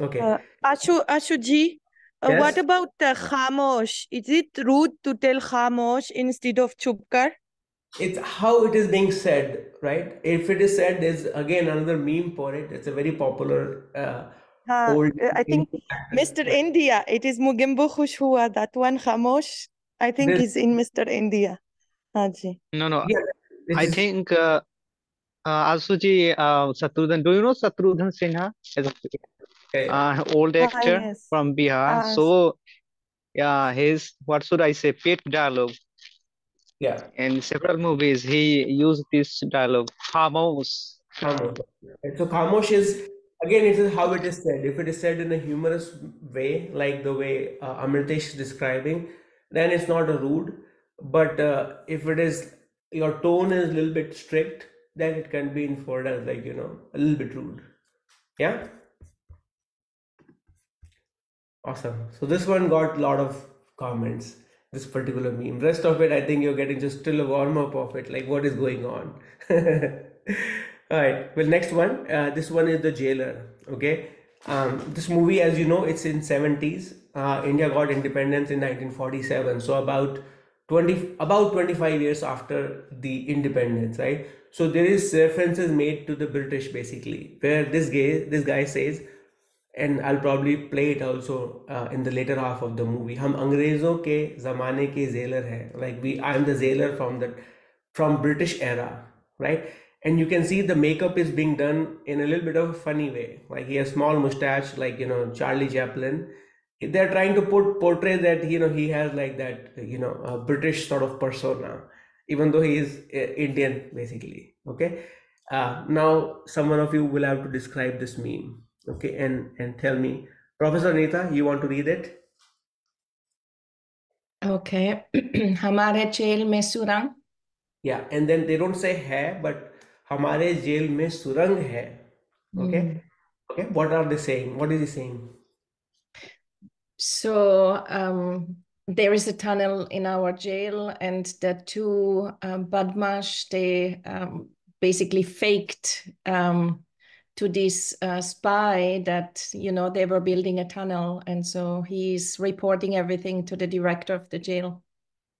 Okay. Uh, Ashu, Ashuji, uh, yes? What about uh, khamosh? Is it rude to tell khamosh instead of chupkar? It's how it is being said, right? If it is said, there's again another meme for it. It's a very popular uh, uh, old. I think meme. Mister India, it is Mugembo Khush Hua. That one khamosh, I think, this is in Mister India. Haji. No, no. Yeah, I is... think uh, uh, Ashuji, uh, Shatrudhan. Do you know Shatrudhan Sinha? Okay. Uh, old actor oh, yes. from Bihar. Uh, so, yeah, his, what should I say, pet dialogue. Yeah. In several movies, he used this dialogue, khamosh. Khamosh. So, khamosh is, again, it is how it is said. If it is said in a humorous way, like the way uh, Amritesh is describing, then it's not a rude. But uh, if it is, your tone is a little bit strict, then it can be inferred as, like, you know, a little bit rude. Yeah. Awesome. So this one got a lot of comments, this particular meme. Rest of it, I think you're getting just still a warm up of it. Like, what is going on? All right. Well, next one. Uh, this one is The Jailer. Okay. Um, this movie, as you know, it's in seventies. Uh, India got independence in nineteen forty-seven. So about twenty, about twenty-five years after the independence, right? So there is references made to the British basically, where this guy, this guy says, and I'll probably play it also uh, in the later half of the movie. Hum Angrezon ke zamane ke jailer hai. Like we, I'm the jailer from the from British era, right? And you can see the makeup is being done in a little bit of a funny way. Like he has small mustache, like, you know, Charlie Chaplin. They're trying to put portray that, you know, he has like that, you know, a British sort of persona, even though he is Indian, basically. Okay. Uh, now, someone of you will have to describe this meme. Okay. And, and tell me, Professor Neeta, you want to read it? Okay. Hamare jail mein surang. Yeah. And then they don't say hai, but Hamare jail mein surang hai. Okay. Mm. Okay. What are they saying? What is he saying? So um, there is a tunnel in our jail, and the two um, badmash, they um, basically faked um, to this uh, spy that, you know, they were building a tunnel. And so he's reporting everything to the director of the jail.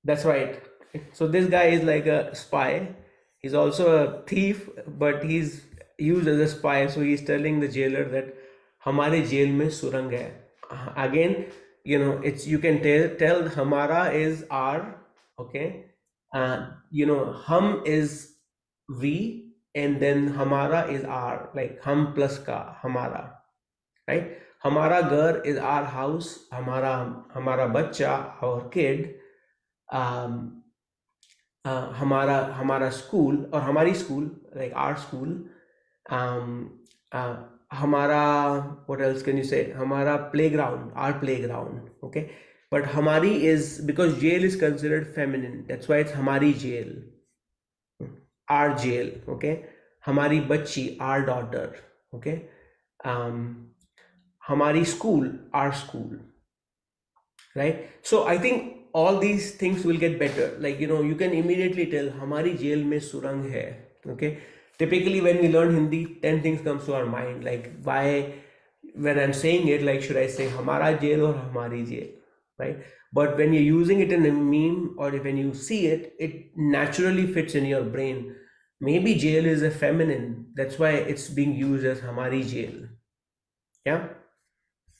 That's right. So this guy is like a spy. He's also a thief, but he's used as a spy. So he's telling the jailer that Hamare jail mein surang hai. Again, you know, it's, you can tell, tell Hamara is our, okay, uh, you know, Hum is we, and then Hamara is our, like Hum plus Ka, Hamara, right? Hamara ghar is our house, Hamara, Hamara bachcha, our kid, um, uh, Hamara, Hamara school, or Hamari school, like our school, um, uh, Hamara, what else can you say? Hamara playground, our playground. Okay. But Hamari is, because jail is considered feminine. That's why it's Hamari jail. Our jail. Okay. Hamari bachchi, our daughter. Okay. Um, Hamari school, our school. Right. So I think all these things will get better. Like, you know, you can immediately tell Hamari jail mein surang hai. Okay. Typically, when we learn Hindi, ten things comes to our mind. Like, why, when I'm saying it, like, should I say Hamara jail or Hamari jail, right? But when you're using it in a meme, or when you see it, it naturally fits in your brain. Maybe jail is a feminine. That's why it's being used as Hamari jail. Yeah.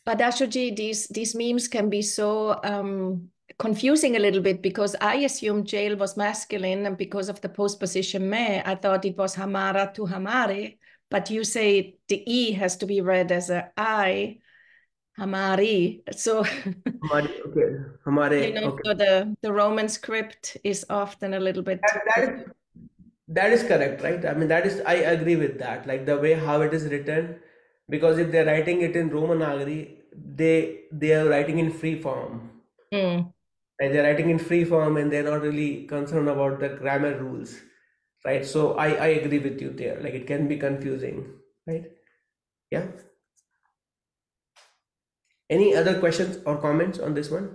But Ashuji, these, these memes can be so um, confusing a little bit, because I assumed jail was masculine, and because of the postposition me, I thought it was Hamara to Hamare, but you say the E has to be read as a I, Hamari. So, Hamari, okay. Hamare, you know, okay. So the, the Roman script is often a little bit... That, that, is, that is correct, right? I mean, that is, I agree with that, like the way how it is written, because if they're writing it in Roman Agri, they, they are writing in free form. Mm. And they're writing in free form, and they're not really concerned about the grammar rules, right? So I, I agree with you there. Like, it can be confusing, right? Yeah. Any other questions or comments on this one?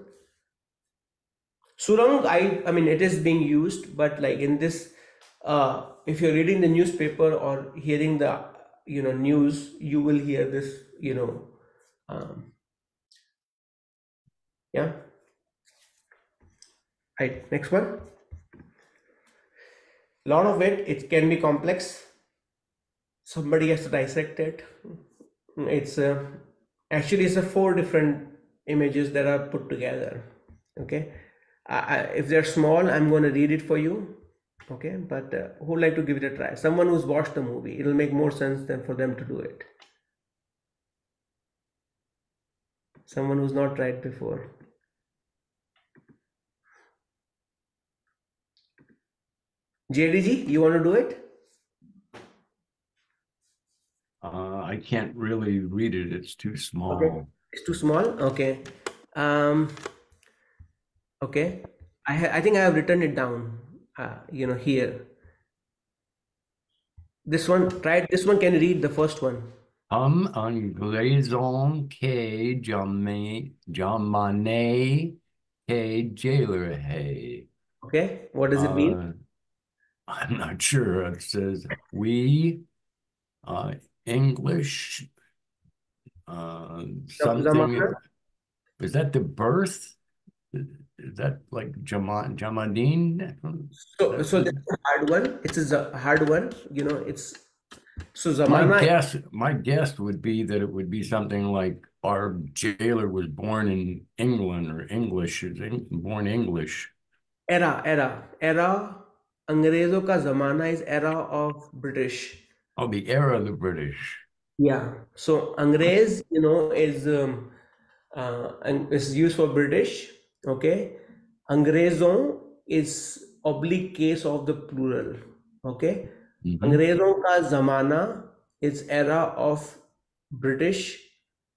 Surang, I, I mean, it is being used, but like in this, uh, if you're reading the newspaper or hearing the, you know, news, you will hear this, you know, um, yeah. Right, next one. A lot of it, it can be complex. Somebody has to dissect it. It's a, actually it's a four different images that are put together. Okay. I, I, if they're small, I'm going to read it for you. Okay. But uh, who'd like to give it a try? Someone who's watched the movie, it'll make more sense than for them to do it. Someone who's not tried before. J D G, you want to do it? Uh, I can't really read it. It's too small. Okay. It's too small. Okay. Um, okay. I ha I think I have written it down. Uh, you know, here. This one. Try it. This one can read the first one. Um, Anglaison ke jamane jamane ke jailer hai. Okay. What does it mean? Uh, I'm not sure. It says we uh, English uh, something. Is that the birth? Is that like Jama Jamadine? So, so that's a hard one. It's a hard one. You know, it's so Zamana. My guess, my guess would be that it would be something like our jailer was born in England, or English is born English. Era, era, era. अंग्रेजों का जमाना is era of British. Oh, the era of the British. Yeah. So Angrez, you know, is um, uh, is used for British. Okay. Angrezon is oblique case of the plural. Okay. Mm-hmm. Angrezon ka zamana is era of British.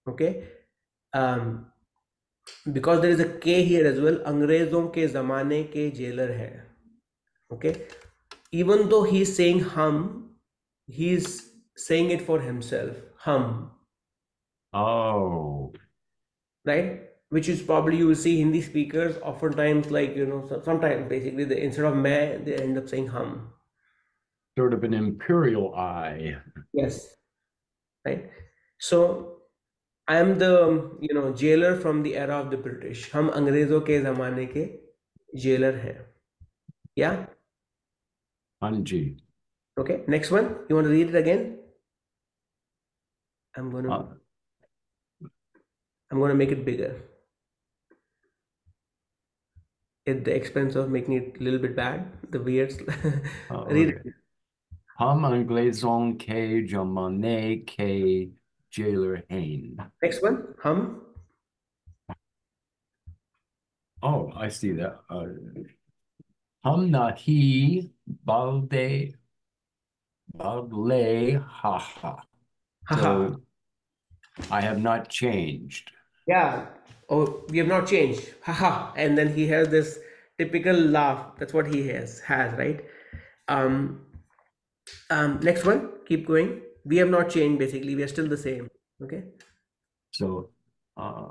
Okay. Um, because there is a K here as well. Angrezon ke zamane ke jailer hai. Okay. Even though he's saying hum, he's saying it for himself. Hum. Oh. Right? Which is probably, you will see Hindi speakers oftentimes, like, you know, sometimes basically they, instead of main, they end up saying hum. Sort of an imperial I. Yes. Right? So, I am the, you know, jailer from the era of the British. Hum Angrezon ke zamane ke jailer hai. Yeah? Anji. Okay, next one. You want to read it again? I'm gonna uh, I'm gonna make it bigger at the expense of making it a little bit bad. The weird uh, read okay. It. Hum Anglezon K Jamane K Jailer Hain. Next one. Hum. Oh, I see that. Uh, hum nahi balde. Balay, ha ha. So, I have not changed. Yeah. Oh, we have not changed. Ha ha. And then he has this typical laugh. That's what he has, has right? Um, um, next one. Keep going. We have not changed, basically. We are still the same. Okay. So, uh,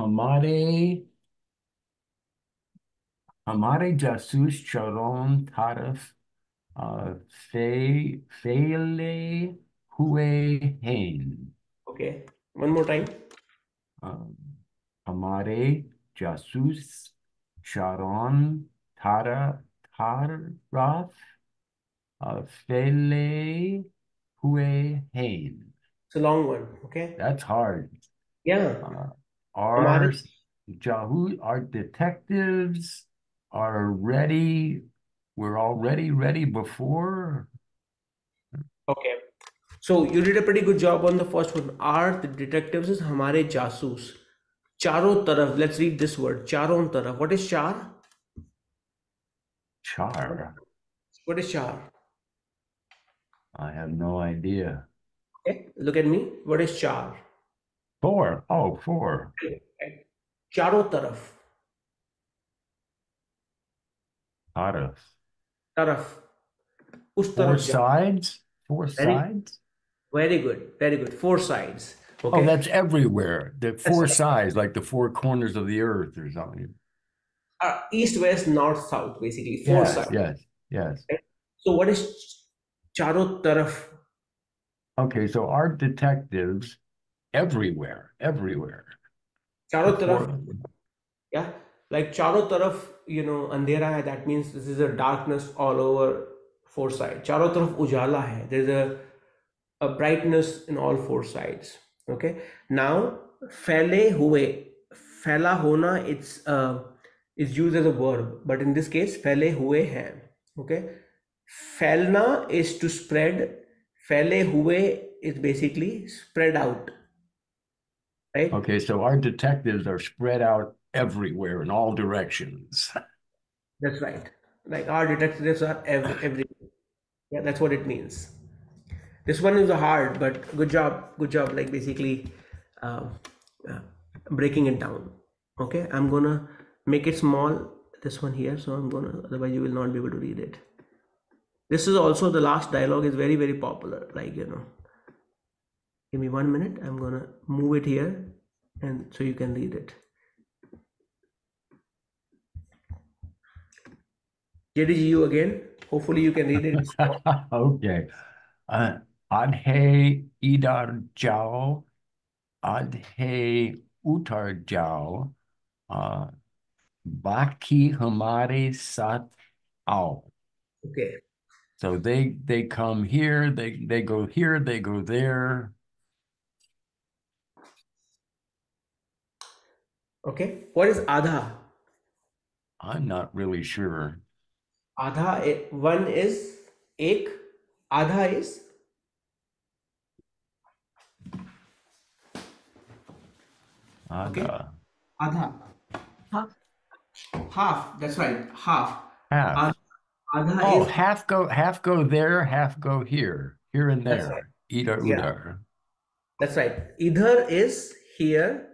Hamare Hamare Jasus Charon Taraf. Uh, fe, feile hue hain. Okay, one more time. Um, Hamare jasus charon tara taraf uh, feile hue hain. It's a long one. Okay, that's hard. Yeah. Uh, our Hamare. Jahu, our detectives are ready. We're already ready before. Okay. So you did a pretty good job on the first one. Our the detectives is Hamare Jasus. Charon Taraf. Let's read this word. Charon Taraf. What is char? Char. What is char? I have no idea. Okay. Look at me. What is char? Four. Oh, four. Okay. Charon Taraf. Taraf. Taraf. Four sides? Four very, sides? Very good. Very good. Four sides. Okay. Oh, that's everywhere. The four that's sides, like the four corners of the earth or something. Uh, east, west, north, south, basically. Four yes, sides. Yes, yes. Okay. So what is Charo Taraf? Okay, so our detectives everywhere, everywhere. Charo Taraf. Yeah. Like Charo Taraf, you know, andhera hai, that means this is a darkness all over four sides. Charo Taraf Ujala hai, there's a, a brightness in all four sides. Okay. Now, Fele Hue, Fela Hona, it's uh, is used as a verb, but in this case, Fele Hue hai. Okay. Felna is to spread, Fele Hue is basically spread out. Right? Okay, so our detectives are spread out everywhere in all directions. That's right. Like our detectives are ev everywhere. Yeah, that's what it means. This one is hard, but good job. Good job. Like basically uh, uh, breaking it down. Okay. I'm going to make it small. This one here. So I'm going to, otherwise you will not be able to read it. This is also the last dialogue is very, very popular. Like, you know, give me one minute. I'm going to move it here. And so you can read it. J D G U again. Hopefully you can read it. Okay. Adhe idar jao, adhe utar jao, baki hamare sat ao. Okay. So they they come here, they they go here, they go there. Okay. What is adha? I'm not really sure. आधा one is एक, आधा is आधा, okay? आधा half, that's right, half, half. Adha, adha oh is... half go half go there, half go here, here and there, right. Either yeah. Udar, that's right, either is here,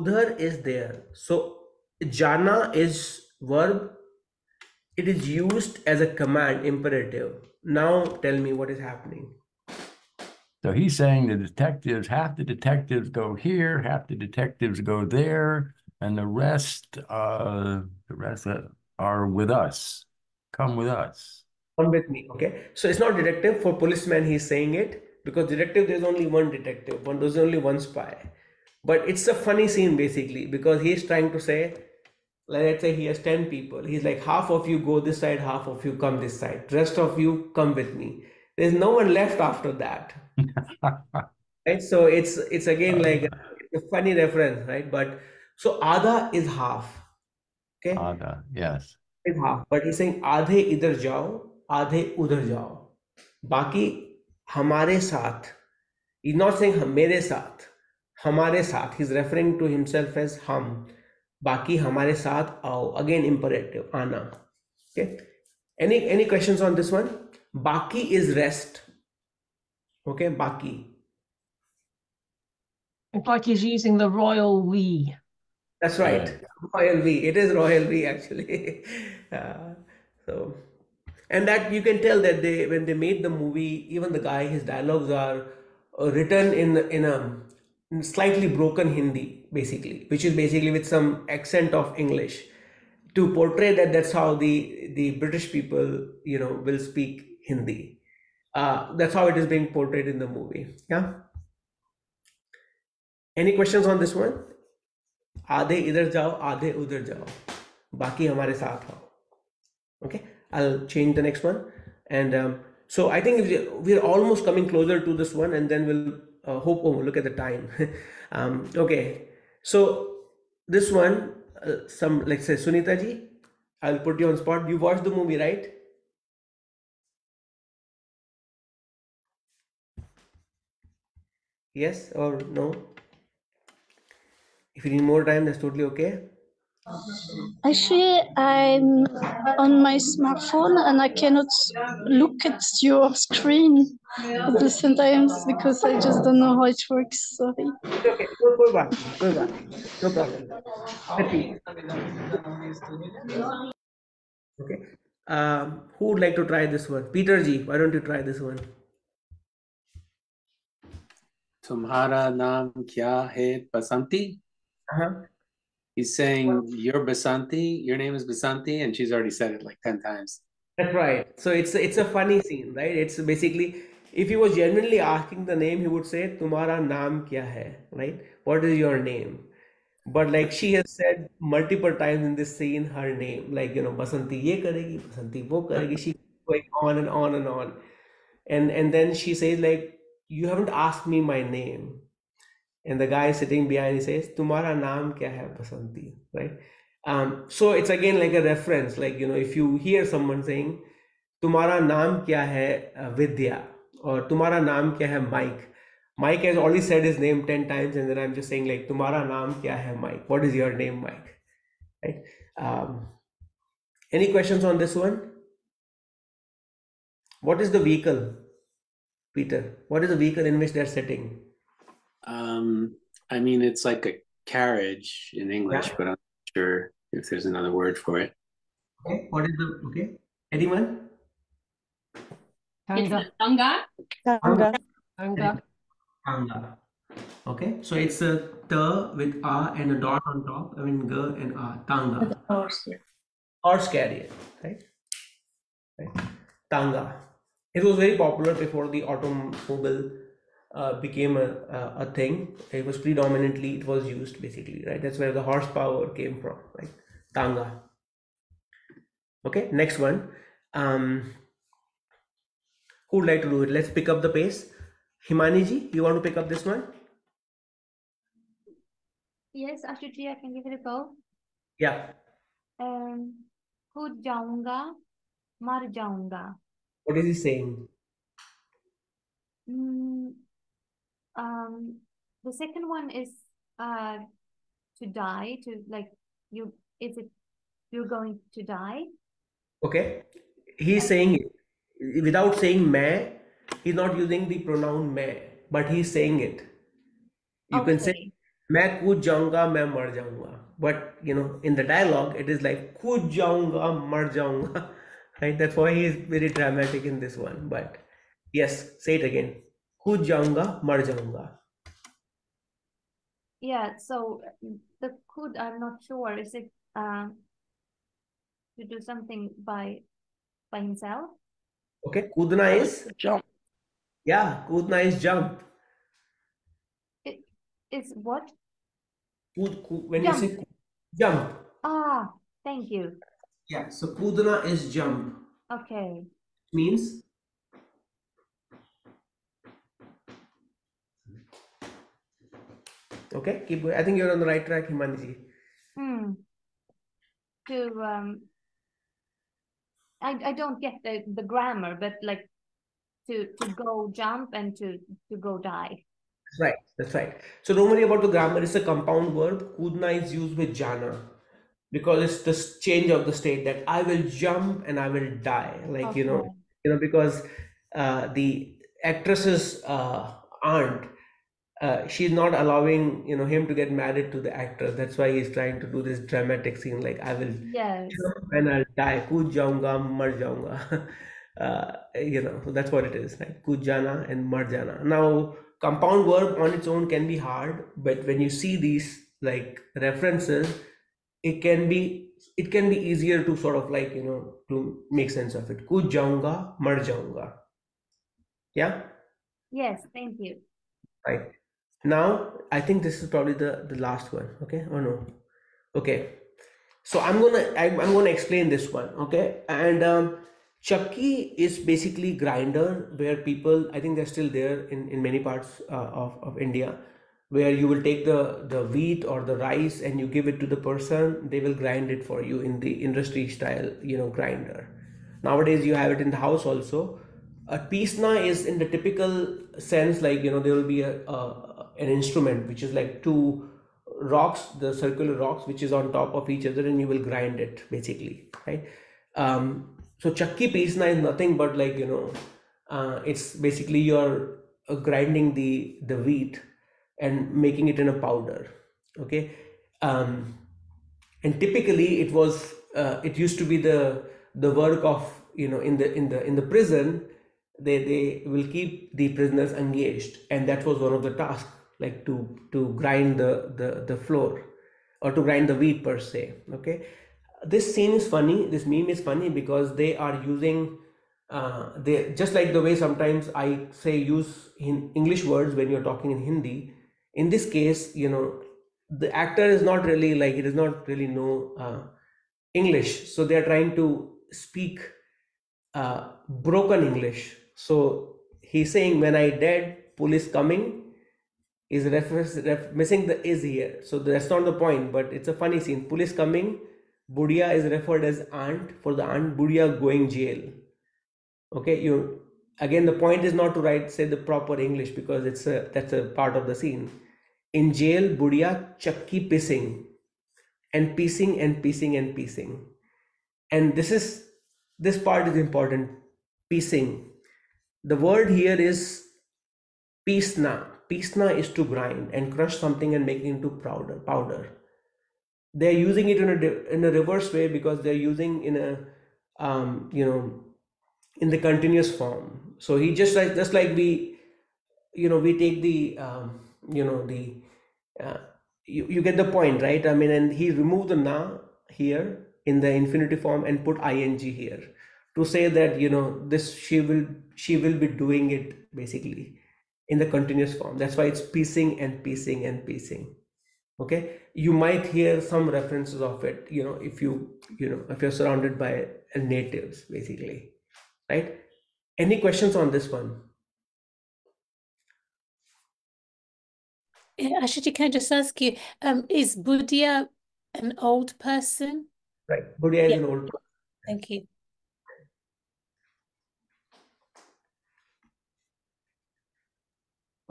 udhar is there. So jana is verb, it is used as a command imperative. Now tell me what is happening. So he's saying the detectives, half the detectives go here, half the detectives go there, and the rest, uh, the rest are with us. Come with us. Come with me. Okay. So it's not detective for policeman. He's saying it because detective, there's only one detective. One, there's only one spy. But it's a funny scene basically because he's trying to say, let's say he has ten people. He's like, half of you go this side, half of you come this side. Rest of you come with me. There's no one left after that. Right. So it's it's again like a funny reference, right? But so adha is half. Okay. Adha, yes. Is half. But he's saying adhe idhar jao, adhe udhar jao. Baki hamare saath. He's not saying hamere saath. Hamare saath. He's referring to himself as hum. Baki hamare saath aao. Again imperative. Ana. Okay. Any any questions on this one? Baki is rest. Okay, baki. It's like he's using the royal we. That's right, yeah. Royal V. It is Royal V actually. Uh, so, and that you can tell that they, when they made the movie, even the guy, his dialogues are uh, written in in a in slightly broken Hindi, basically, which is basically with some accent of English, to portray that that's how the the British people, you know, will speak Hindi. Uh, that's how it is being portrayed in the movie. Yeah. Any questions on this one? Aadhe idhar jao, aadhe udhar jao, baki hamare saath aao. Okay, I'll change the next one. And um, so I think we're almost coming closer to this one, and then we'll uh, hope. Oh, look at the time. um, okay, so this one, uh, some let's say Sunita ji, I'll put you on spot. You watched the movie, right? Yes or no? If you need more time, that's totally okay. Actually, I'm on my smartphone and I cannot look at your screen at the same time because I just don't know how it works. Sorry. It's okay, go, go back, go back. No problem. Happy. Okay. Um, who would like to try this one? Peter ji, why don't you try this one? Tumhara naam kya hai Basanti? Uh-huh. He's saying, well, you're Basanti, your name is Basanti, and she's already said it like ten times. That's right. So it's it's a funny scene, right? It's basically, if he was genuinely asking the name, he would say, Tumhara naam kya hai? Right? What is your name? But like she has said multiple times in this scene, her name, like, you know, Basanti ye karegi, Basanti wo karegi. She's going on and on and on. And, and then she says, like, you haven't asked me my name. And the guy sitting behind, he says, Tumhara naam kya hai Basanti, right? Um, so it's again like a reference, like, you know, if you hear someone saying, Tumhara naam kya hai Vidya, or Tumhara naam kya hai Mike. Mike has already said his name ten times, and then I'm just saying like, Tumhara naam kya hai Mike. What is your name, Mike? Right? Um, any questions on this one? What is the vehicle, Peter? What is the vehicle in which they're sitting? Um, I mean, it's like a carriage in English, yeah. But I'm not sure if there's another word for it. Okay, what is the, okay, anyone? It's a tanga. Tanga. Tanga. Tanga. Okay, so it's a ta with a and a dot on top, I mean, g and a, tanga. Horse, yeah. Horse carrier, right? Right? Tanga. It was very popular before the automobile Uh, became a, a, a thing. It was predominantly, it was used basically, right? That's where the horsepower came from, right? Tanga. Okay, next one. Um, who would like to do it? Let's pick up the pace. Himani ji, you want to pick up this one? Yes, Ashutosh, I can give it a go. Yeah. Um, Khud jaunga, मर जाऊंगा. What is he saying? Mm, um, the second one is uh, to die, to like you, is it you're going to die? Okay, he's saying it without saying main. He's not using the pronoun main, but he's saying it. You okay. can say main kood jaunga, main mar jaunga. But you know, in the dialogue, it is like kood jaunga, mar jaunga. Right? That's why he is very dramatic in this one. But yes, say it again. Kood jaunga, mar jaunga. Yeah. So the kood, I'm not sure. Is it uh, to do something by by himself? Okay. Kudna is jump. Yeah, kudna is jump. It is what? Kud, kud, when jump. you say kud, jump. Ah, thank you. Yeah, so kudna is jump. Okay. Means? Okay, keep going. I think you're on the right track, Himanji. Hmm. To, um, I, I don't get the, the grammar, but like to, to go jump and to, to go die. Right, that's right. So don't worry about the grammar. It's a compound verb. Kudna is used with jana because it's the change of the state that I will jump and I will die. Like, okay. you know, you know, because uh, the actress's uh, aunt, uh, she's not allowing, you know, him to get married to the actor. That's why he's trying to do this dramatic scene. Like I will yes. jump and I'll die. Kud jaunga, mar jaunga. Uh, you know, that's what it is. Right? Kud jana and mar jana. Now, compound verb on its own can be hard, but when you see these like references, it can be it can be easier to sort of like, you know, to make sense of it. Kud jaunga, mar jaunga. Yeah? Yes, thank you. Right. Now, I think this is probably the, the last one. Okay, or no? Okay. So I'm gonna I'm, I'm gonna explain this one. Okay, and um, Chakki is basically grinder where people, I think they're still there in, in many parts uh, of, of India, where you will take the, the wheat or the rice and you give it to the person, they will grind it for you in the industry style, you know, grinder. Nowadays you have it in the house also. A pisna is in the typical sense, like, you know, there will be a, a an instrument which is like two rocks, the circular rocks, which is on top of each other and you will grind it basically, right? Um, So chakki pisna is nothing but like, you know, uh, it's basically you're uh, grinding the, the wheat and making it in a powder. Okay. Um, and typically it was, uh, it used to be the, the work of, you know, in the, in the, in the prison, they, they will keep the prisoners engaged. And that was one of the tasks, like to, to grind the, the, the flour or to grind the wheat per se. Okay. This scene is funny, this meme is funny because they are using, uh, they just like the way sometimes I say use in English words when you're talking in Hindi. In this case, you know, the actor is not really like, he does not really know uh, English. So they're trying to speak uh, broken English. So he's saying, when I dead, police coming. Is reference, ref, missing the is here. So that's not the point, but it's a funny scene. Police coming. Budiya is referred as aunt. For the aunt, Budiya going jail. Okay, you again, the point is not to write, say the proper English because it's a, that's a part of the scene. In jail, Budiya chakki pissing and pissing and pissing and pissing. And this is, this part is important. Pissing. The word here is pisna. Pisna is to grind and crush something and make it into powder. powder. They're using it in a in a reverse way because they're using in a um, you know, in the continuous form. So he just like just like we, you know, we take the um, you know the uh, you you get the point, right? I mean, and he removed the na here in the infinitive form and put ing here to say that, you know, this she will she will be doing it basically in the continuous form. That's why it's piecing and piecing and piecing. Okay, you might hear some references of it, you know, if you, you know, if you're surrounded by natives, basically, right? Any questions on this one? Ashutosh, can I just ask you, um, is Budiya an old person? Right, Budiya yeah. is an old person. Thank you.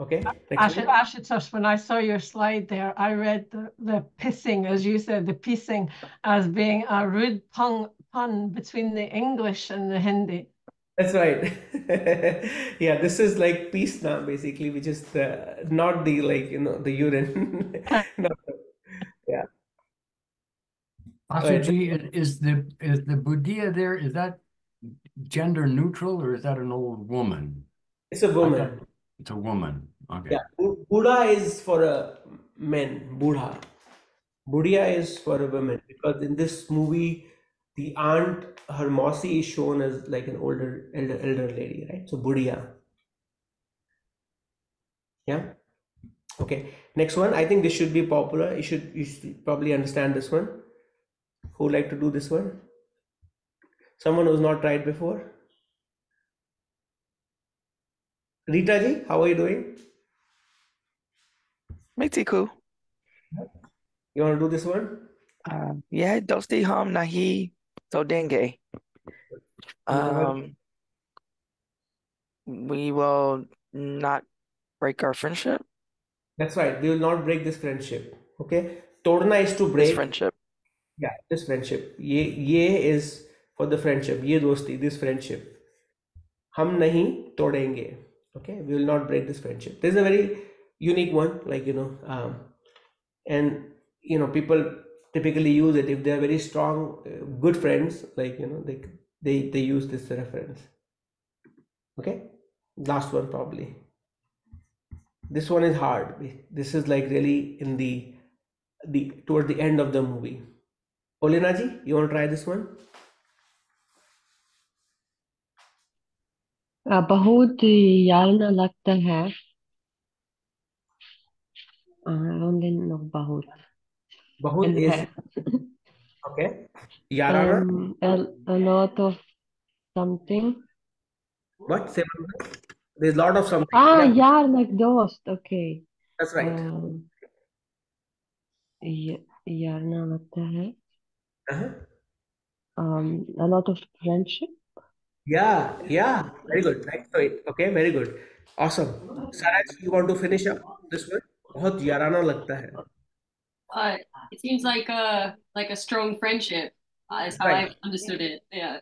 Okay. Ashutosh, Ashutosh, when I saw your slide there, I read the, the pissing, as you said, the pissing as being a rude pun, pun between the English and the Hindi. That's right. Yeah, this is like pisna, basically, which is the, not the, like, you know, the urine. No. Yeah. Ashutosh, is the, is the Buddhiya there, is that gender neutral or is that an old woman? It's a woman. Okay. It's a woman. Okay. Yeah. Buddha is for a men. Buddha. Buddhiya is for a woman, because in this movie, the aunt, her Mossy, is shown as like an older, elder, elder lady, right? So Buddhiya. Yeah. Okay. Next one. I think this should be popular. You should, you should probably understand this one. Who would like to do this one? Someone who's not tried before. Rita ji, how are you doing? Mexico. You want to do this one? Um, yeah, dosti ham nahi to denge. Um, we will not break our friendship. That's right. We will not break this friendship. Okay. Todna is to break. This friendship. Yeah, this friendship. Ye, ye is for the friendship. Ye dosti, this friendship. Ham nahi todenge. Okay, we will not break this friendship. This is a very unique one, like, you know, um, and, you know, people typically use it if they are very strong, uh, good friends, like, you know, they, they, they use this reference. Okay, last one probably. This one is hard. This is like really in the, the toward the end of the movie. Olena ji, you want to try this one? बहुत यालना लगता है only no बहुत बहुत is okay यालना um, a, a lot of something what seven there's a lot of something ah yeah. Yaar like dost okay that's right um, यालना लगता है uh-huh. um a lot of friendship. Yeah, yeah, very good. Right, so it, okay, very good. Awesome. Saraj, you want to finish up this one? Bahut yarana lagta hai. Uh, it seems like a like a strong friendship. Uh, is how right. I understood it. Yeah.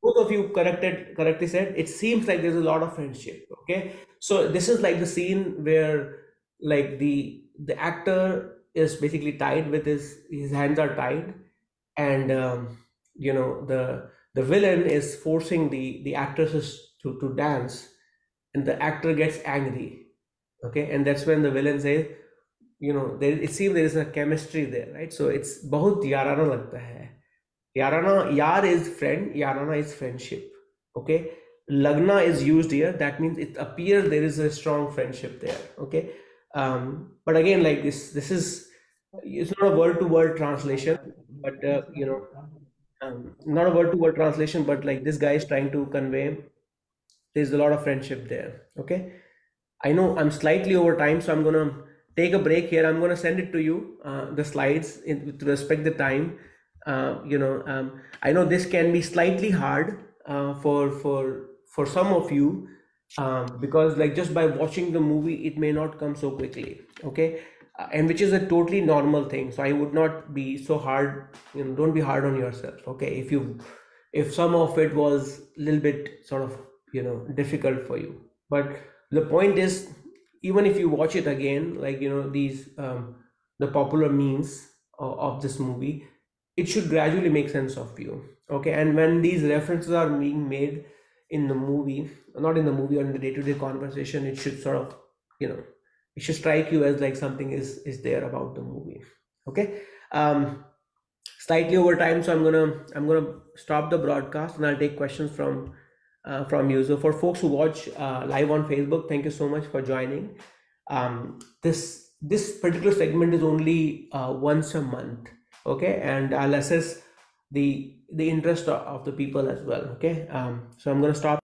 Both of you corrected correctly said. It seems like there's a lot of friendship. Okay, so this is like the scene where like the the actor is basically tied with his his hands are tied, and um, you know the. The villain is forcing the, the actresses to, to dance, and the actor gets angry. Okay, and that's when the villain says, you know, there, it seems there is a chemistry there, right? So it's bahut yarana lagta hai. Yarana, yar is friend, yarana is friendship. Okay, lagna is used here. That means it appears there is a strong friendship there. Okay, um, but again, like this, this is, it's not a word to word translation, but uh, you know. Um, not a word-to-word translation, but like this guy is trying to convey there's a lot of friendship there. Okay, I know I'm slightly over time, so I'm gonna take a break here. I'm gonna send it to you, uh, the slides, in, with respect the time. Uh, you know, um, I know this can be slightly hard uh, for for for some of you um, because like just by watching the movie, it may not come so quickly. Okay. Uh, and which is a totally normal thing, so I would not be so hard, you know, don't be hard on yourself. Okay, if you if some of it was a little bit sort of, you know, difficult for you, but the point is, even if you watch it again, like, you know, these um, the popular memes of, of this movie, it should gradually make sense of you. Okay, and when these references are being made in the movie, not in the movie or in the day-to-day conversation, it should sort of, you know, it should strike you as like something is is there about the movie. Okay, um, slightly over time, so I'm gonna I'm gonna stop the broadcast, and I'll take questions from uh, from you. So for folks who watch uh, live on Facebook, thank you so much for joining. Um, this this particular segment is only uh, once a month. Okay, and I'll assess the the interest of the people as well. Okay, um, so I'm gonna stop.